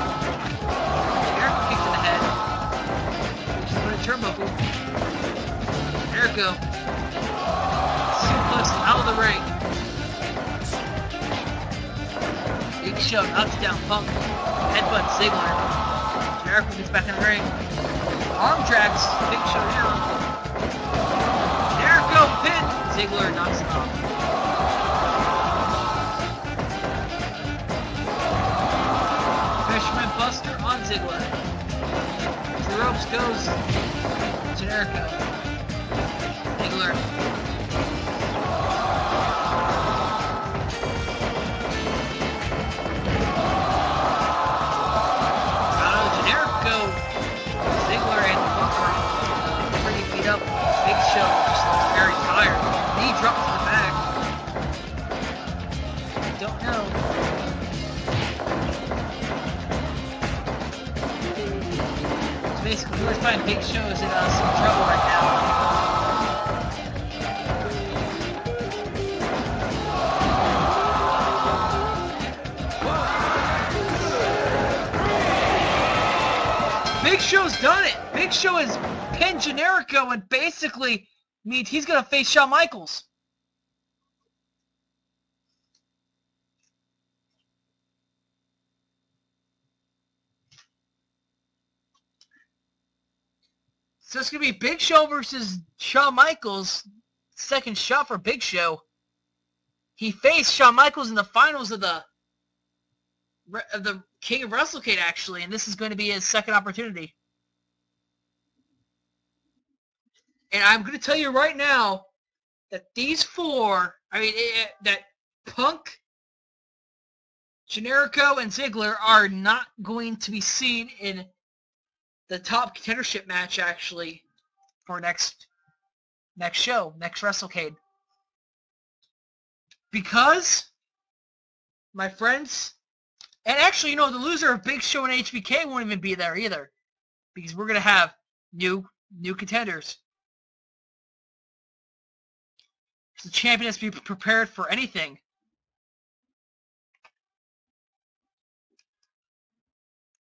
Generico kicks in the head. Put a turbo. Generico. Suplex out of the ring. Big Show knocks down Punk. Headbutts Ziggler. Generico gets back in the ring. Arm drags, Big Show down. Generico pin. Ziggler knocks him off. Fisherman Buster on Ziggler. To the ropes goes Generico. Ziggler. Show just looks very tired. Knee drop to the back. Don't know. So basically, whoever's playing Big Show is in uh, some trouble right now. Whoa. Big Show's done it. Big Show is pinned Generico and basically means he's going to face Shawn Michaels. So it's going to be Big Show versus Shawn Michaels. Second shot for Big Show. He faced Shawn Michaels in the finals of the, of the King of WrestleCade actually, and this is going to be his second opportunity. And I'm going to tell you right now that these four, I mean, it, that Punk, Generico, and Ziggler are not going to be seen in the top contendership match, actually, for next next show, next WrestleCade. Because, my friends, and actually, you know, the loser of Big Show and H B K won't even be there either. Because we're going to have new new contenders. So the champion has to be prepared for anything.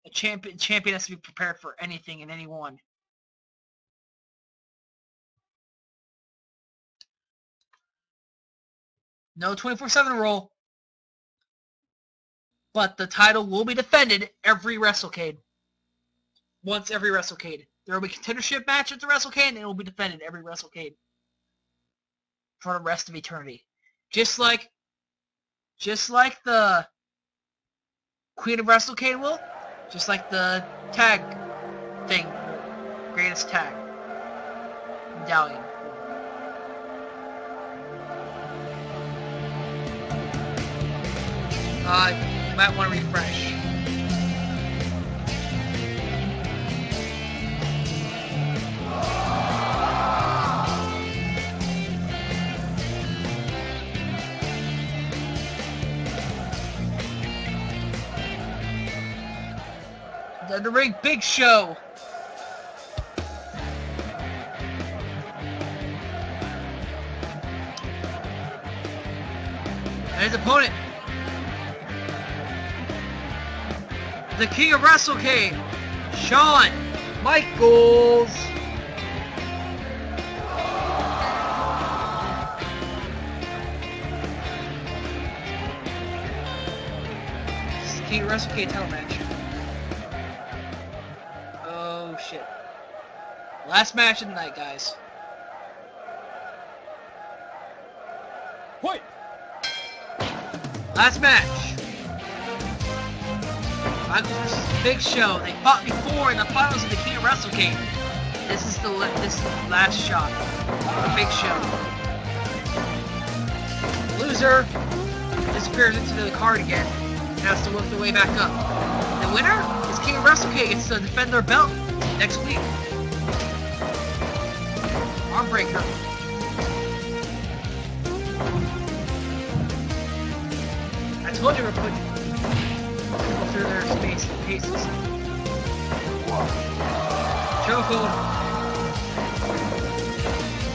A champion, champion has to be prepared for anything and anyone. No twenty-four seven rule. But the title will be defended every WrestleCade. Once every WrestleCade. There will be a contendership match at the WrestleCade, and it will be defended every WrestleCade. For the rest of eternity. Just like, just like the Queen of WrestleCade will. Just like the tag thing. Greatest tag. Medallion. Uh... You might want to refresh. The, the ring Big Show. And his opponent. The King of WrestleCade, Shawn Michaels. This is the King of WrestleCade title match. Oh shit. Last match of the night, guys. What? Last match. Michaels versus Big Show. They fought before in the finals of the King of WrestleCade. This is the this is the last shot for Big Show. Loser disappears into the card again and has to work their way back up. The winner is King of WrestleCade. Gets to defend their belt next week. Armbreaker. I told you we're putting through their space in pieces. Chokehold.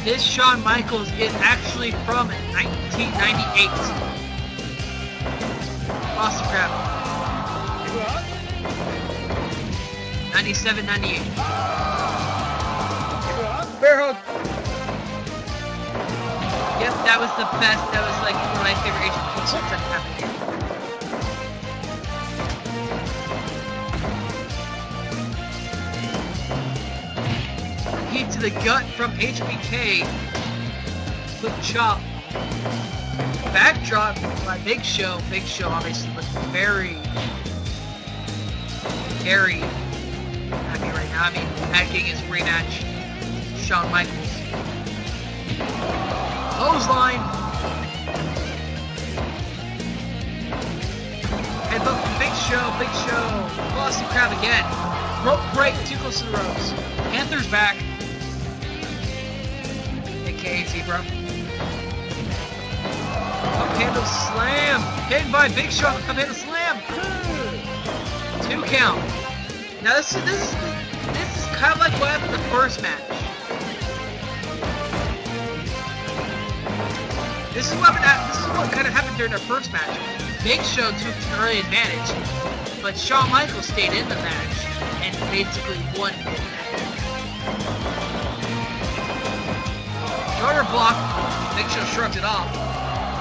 This Shawn Michaels is actually from nineteen ninety-eight. Boston Crab. ninety-seven ninety-eight. Bear hug. Yep, that was the best. That was like one of my favorite Asian concerts that happened. To the gut from H B K. Quick chop. Backdrop by Big Show. Big Show obviously looks very, very happy right now. I mean, acting his rematch. Shawn Michaels. Clothesline. Headbutt from Big Show. Big Show. Lost the crowd again. Rope break. Too close to the ropes. Panther's back. Zebra. Cup handle slam. Pinned by Big Show. Cup handle slam. Two count. Now this is this is this is kind of like what happened in the first match. This is what this is what kind of happened during their first match. Big Show took an early advantage, but Shawn Michaels stayed in the match and basically won the match. Shoulder block, Big Show shrugged it off.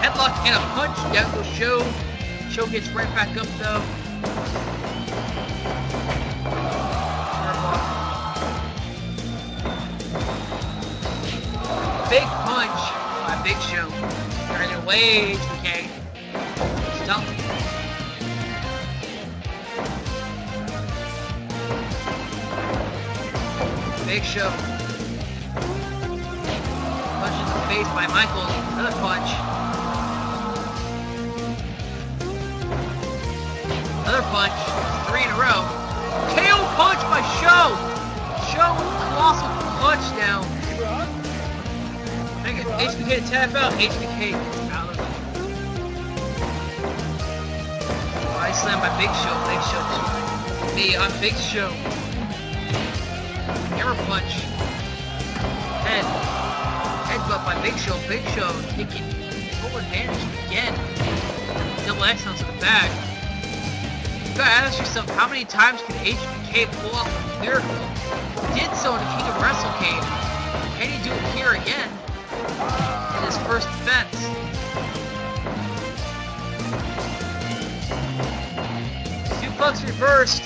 Headlock and a punch, that will show. Show gets right back up though. Shoulder block. Big punch by Big Show. Turning it away, H B K. Stump. Big Show. face by Michaels. Another punch. Another punch. Three in a row. K O punch by Show. Show with a colossal punch now. Make it H B K to tap out. H B K out of it. Body slam by Big Show. Big Show. Knee on Big Show. Hammer punch. Head. Headbutt by Big Show. Big Show taking full advantage again. Double excellence in the back. You gotta ask yourself, how many times can H B K pull off a miracle? Did so in the King of WrestleCade. Can he do it here again? In his first defense. Suplex reversed.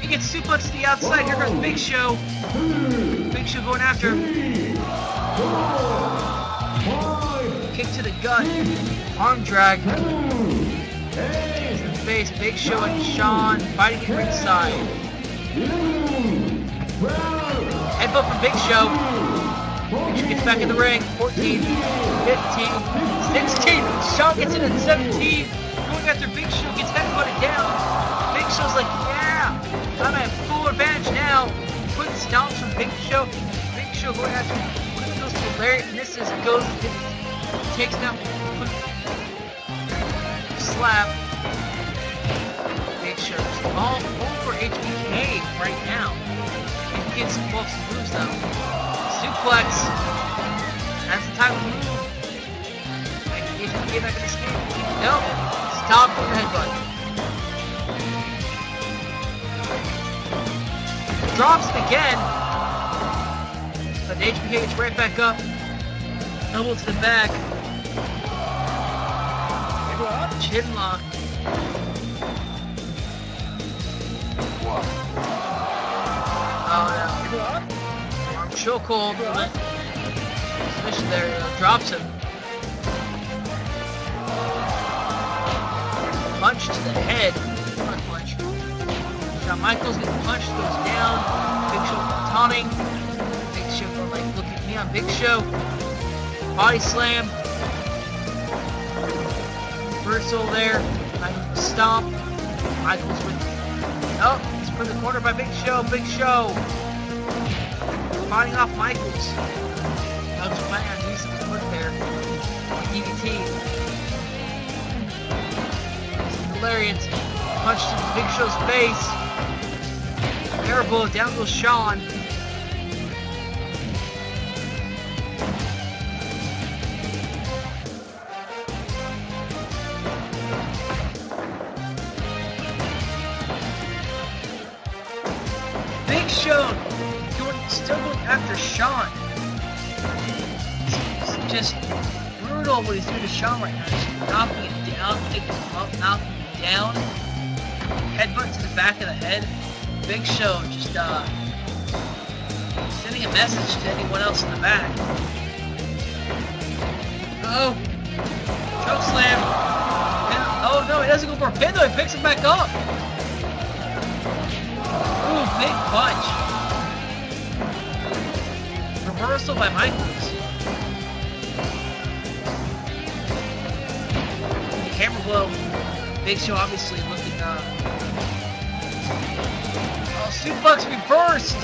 He gets suplex to the outside. Here goes Big Show. Big Show going after him. Kick to the gut. Arm drag. To the face. Big Show and Shawn fighting at ringside. Headbutt from Big Show. Big Show gets back in the ring. fourteen, fifteen, sixteen. Shawn gets in at seventeen. Going after Big Show. Gets headbutted down. Big Show's like, yeah. I'm at full advantage now. Quick stomps from Big Show. Big Show going after him. Goes to the lariat, misses, goes, takes down. Slap. Big Show just all over H B K right now. He gets some folks to lose though. Suplex. That's the time we move. H B K back in the skin. No. Stop with the headbutt. Drops it again, but H B K gets right back up, elbow to the back, chin lock, oh no, arm chokehold, submission there, uh, drops him, punch to the head. Now Michaels gets punched, goes down, Big Show taunting, Big Show going like, look at me on Big Show, body slam, reversal there, Michaels stomp, Michaels with, oh, he's put in the corner by Big Show, Big Show, fighting off Michaels, Doug's planning on doing some work there, D D T, hilarious, punch to Big Show's face, terrible, down goes Shawn. Big Show doing, still going after Shawn. It's just brutal what he's doing to Shawn right now. He's knocking him down, taking him up, knocking him down. Headbutt to the back of the head. Big Show just uh, sending a message to anyone else in the back. Uh oh, choke slam. And, oh no, he doesn't go for a pin though. He picks it back up. Ooh, big punch. Reversal by Michaels. Hammer blow. Big Show obviously looking uh. Oh, suplex reversed!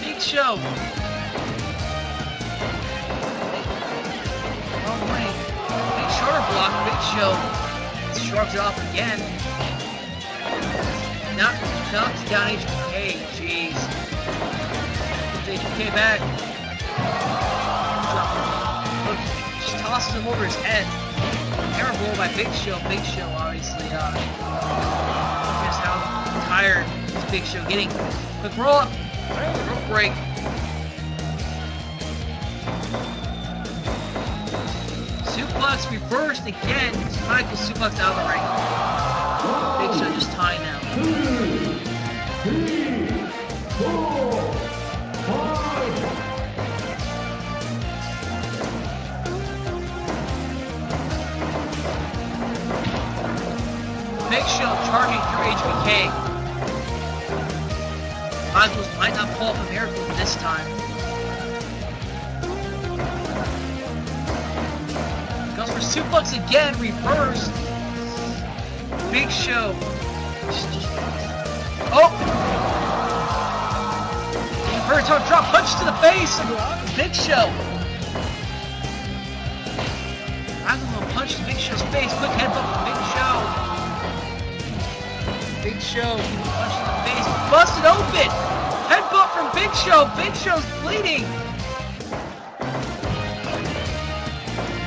Big Show! Wrong way. Big shoulder block, Big Show. Shrugs it off again. Knock, knocks down H B K, jeez. H B K back. Look, just tosses him over his head. Hammer blow by Big Show. Big Show obviously, uh... how tired this Big Show getting. Quick roll up. Rope break. Suplex reversed again. Michaels suplex out of the ring. Big Show just tying now. Three, four, five. Big Show charging through H B K. Michaels might not pull up a miracle this time. suplex again, reversed. Big Show. Oh! Vertical drop punch to the face. Big Show. I'm gonna punch to Big Show's face. Quick headbutt from Big Show. Big Show. Punch to the face. Busted open. Headbutt from Big Show. Big Show's bleeding.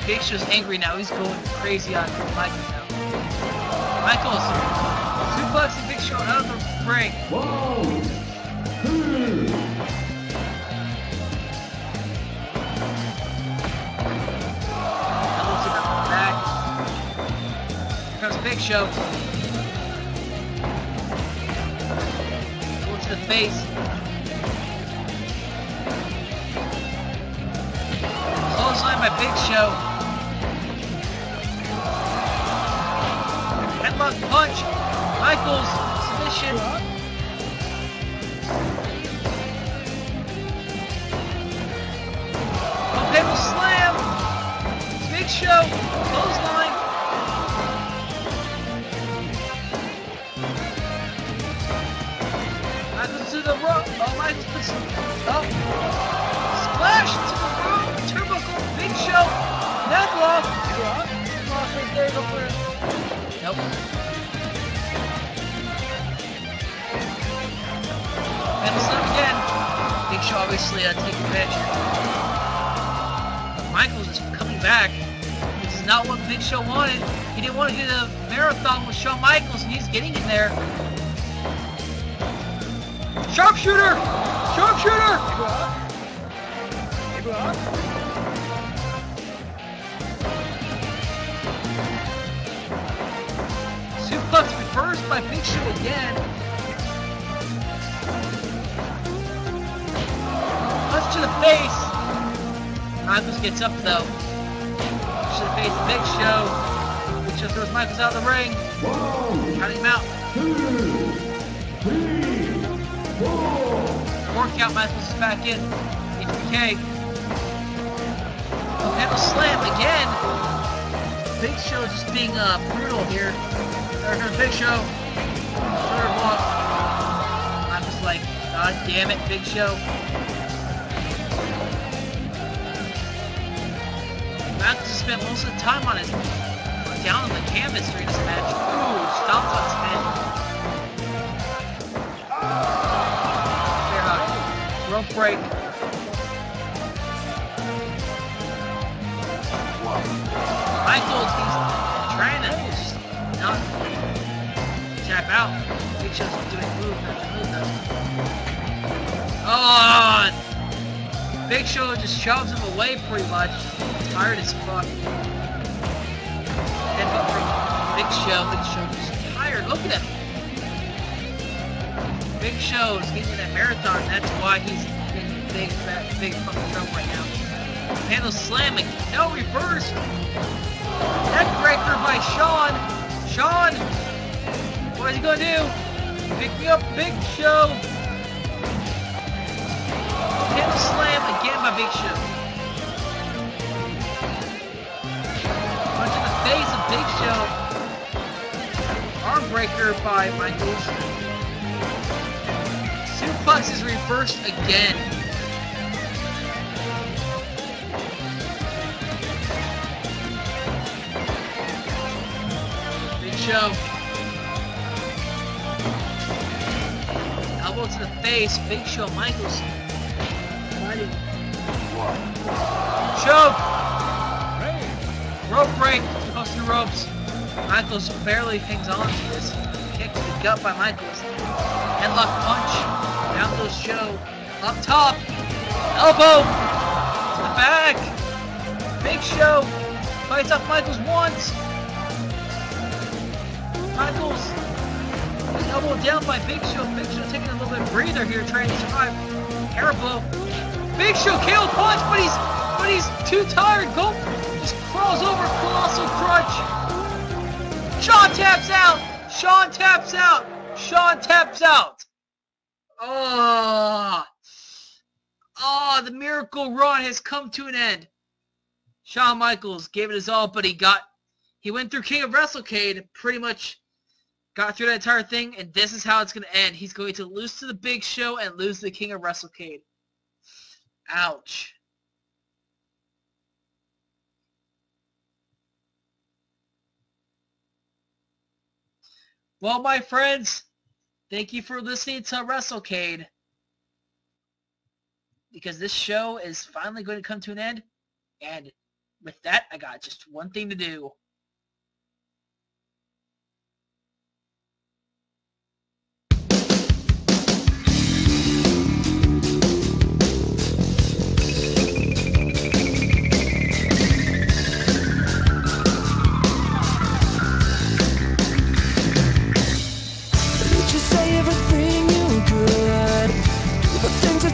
Big Show's angry now. He's going crazy on Michael now. Michael's suplex and Big Show out of the ring. Whoa! Hmm. Elbows are coming back. Here comes Big Show. Go to the face. Clothesline by Big Show. Punch, Michaels, submission. Okay, we'll slam. Big Show, clothesline. Michaels to the rope. Oh, Michaels puts it up. Splash to the rope. Turbo Big Show. Necklock. Necklock right there. Go for it. Nope. And it's up again. Big Show obviously uh, taking advantage. Michaels is coming back. This is not what Big Show wanted. He didn't want to do the marathon with Shawn Michaels, and he's getting in there. Sharpshooter! Sharpshooter! Hey, block. Hey, block. First by Big Show again. Punch to the face. Michaels gets up though. Punch to the face, Big Show. Big Show throws Michaels out of the ring. One, counting him out. Two, three, four. Workout, Michaels is back in. H B K. Okay, a slam again. Big Show just being uh, brutal here. There goes Big Show. Third block. I'm just like, God damn it, Big Show. Max has spent most of the time on his down on the canvas during this match. Ooh, stomped on his head. Fair enough. Rope break. Michaels, he's trying to just not. Tap out. Big Show's doing move after move though. Oh! Big Show just shoves him away pretty much. Tired as fuck. Headbutt from Big Show. Big Show just tired. Look at him. Big Show is getting that marathon. That's why he's in big, fat, big fucking trouble right now. Handle slamming. No reverse. Neckbreaker by Shawn. Shawn. What is he gonna do? Pick me up, Big Show! Hit slam again by Big Show. Punch in the face of Big Show. Arm breaker by Michaels. Suplex is reversed again. Big Show. To the face, Big Show, Michaels. Show! Rope break, close to the ropes. Michaels barely hangs on to this. Kick to the gut by Michaels. Headlock punch. Down goes Show. Up top. Elbow. To the back. Big Show. Fights off Michaels once. Michaels. Double down by Big Show. Big Show taking a little bit of breather here, trying to survive. Air blow. Big Show killed punch, but he's but he's too tired. Go just crawls over colossal crunch. Shawn taps out. Shawn taps out. Shawn taps out. Oh, oh, the miracle run has come to an end. Shawn Michaels gave it his all, but he got, he went through King of WrestleCade, pretty much got through that entire thing, and this is how it's going to end. He's going to lose to the Big Show and lose to the King of WrestleCade. Ouch. Well, my friends, thank you for listening to WrestleCade, because this show is finally going to come to an end. And with that, I got just one thing to do.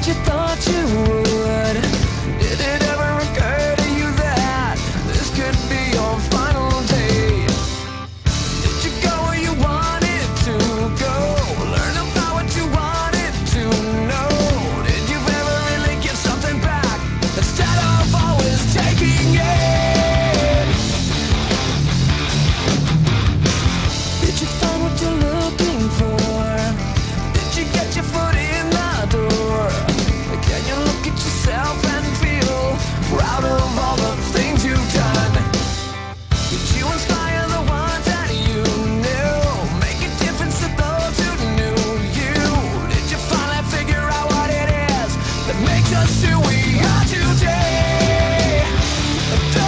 You thought you would. Did it ever occur to you that this could be your final day? Did you go where you wanted to go? Learn about what you wanted to know. Did you ever really give something back instead of always taking it? Did you find what you're looking for? Did you get your foot in the door? Yourself and feel proud of all the things you've done. Did you inspire the ones that you knew? Make a difference to those who knew you? Did you finally figure out what it is that makes us who we are today?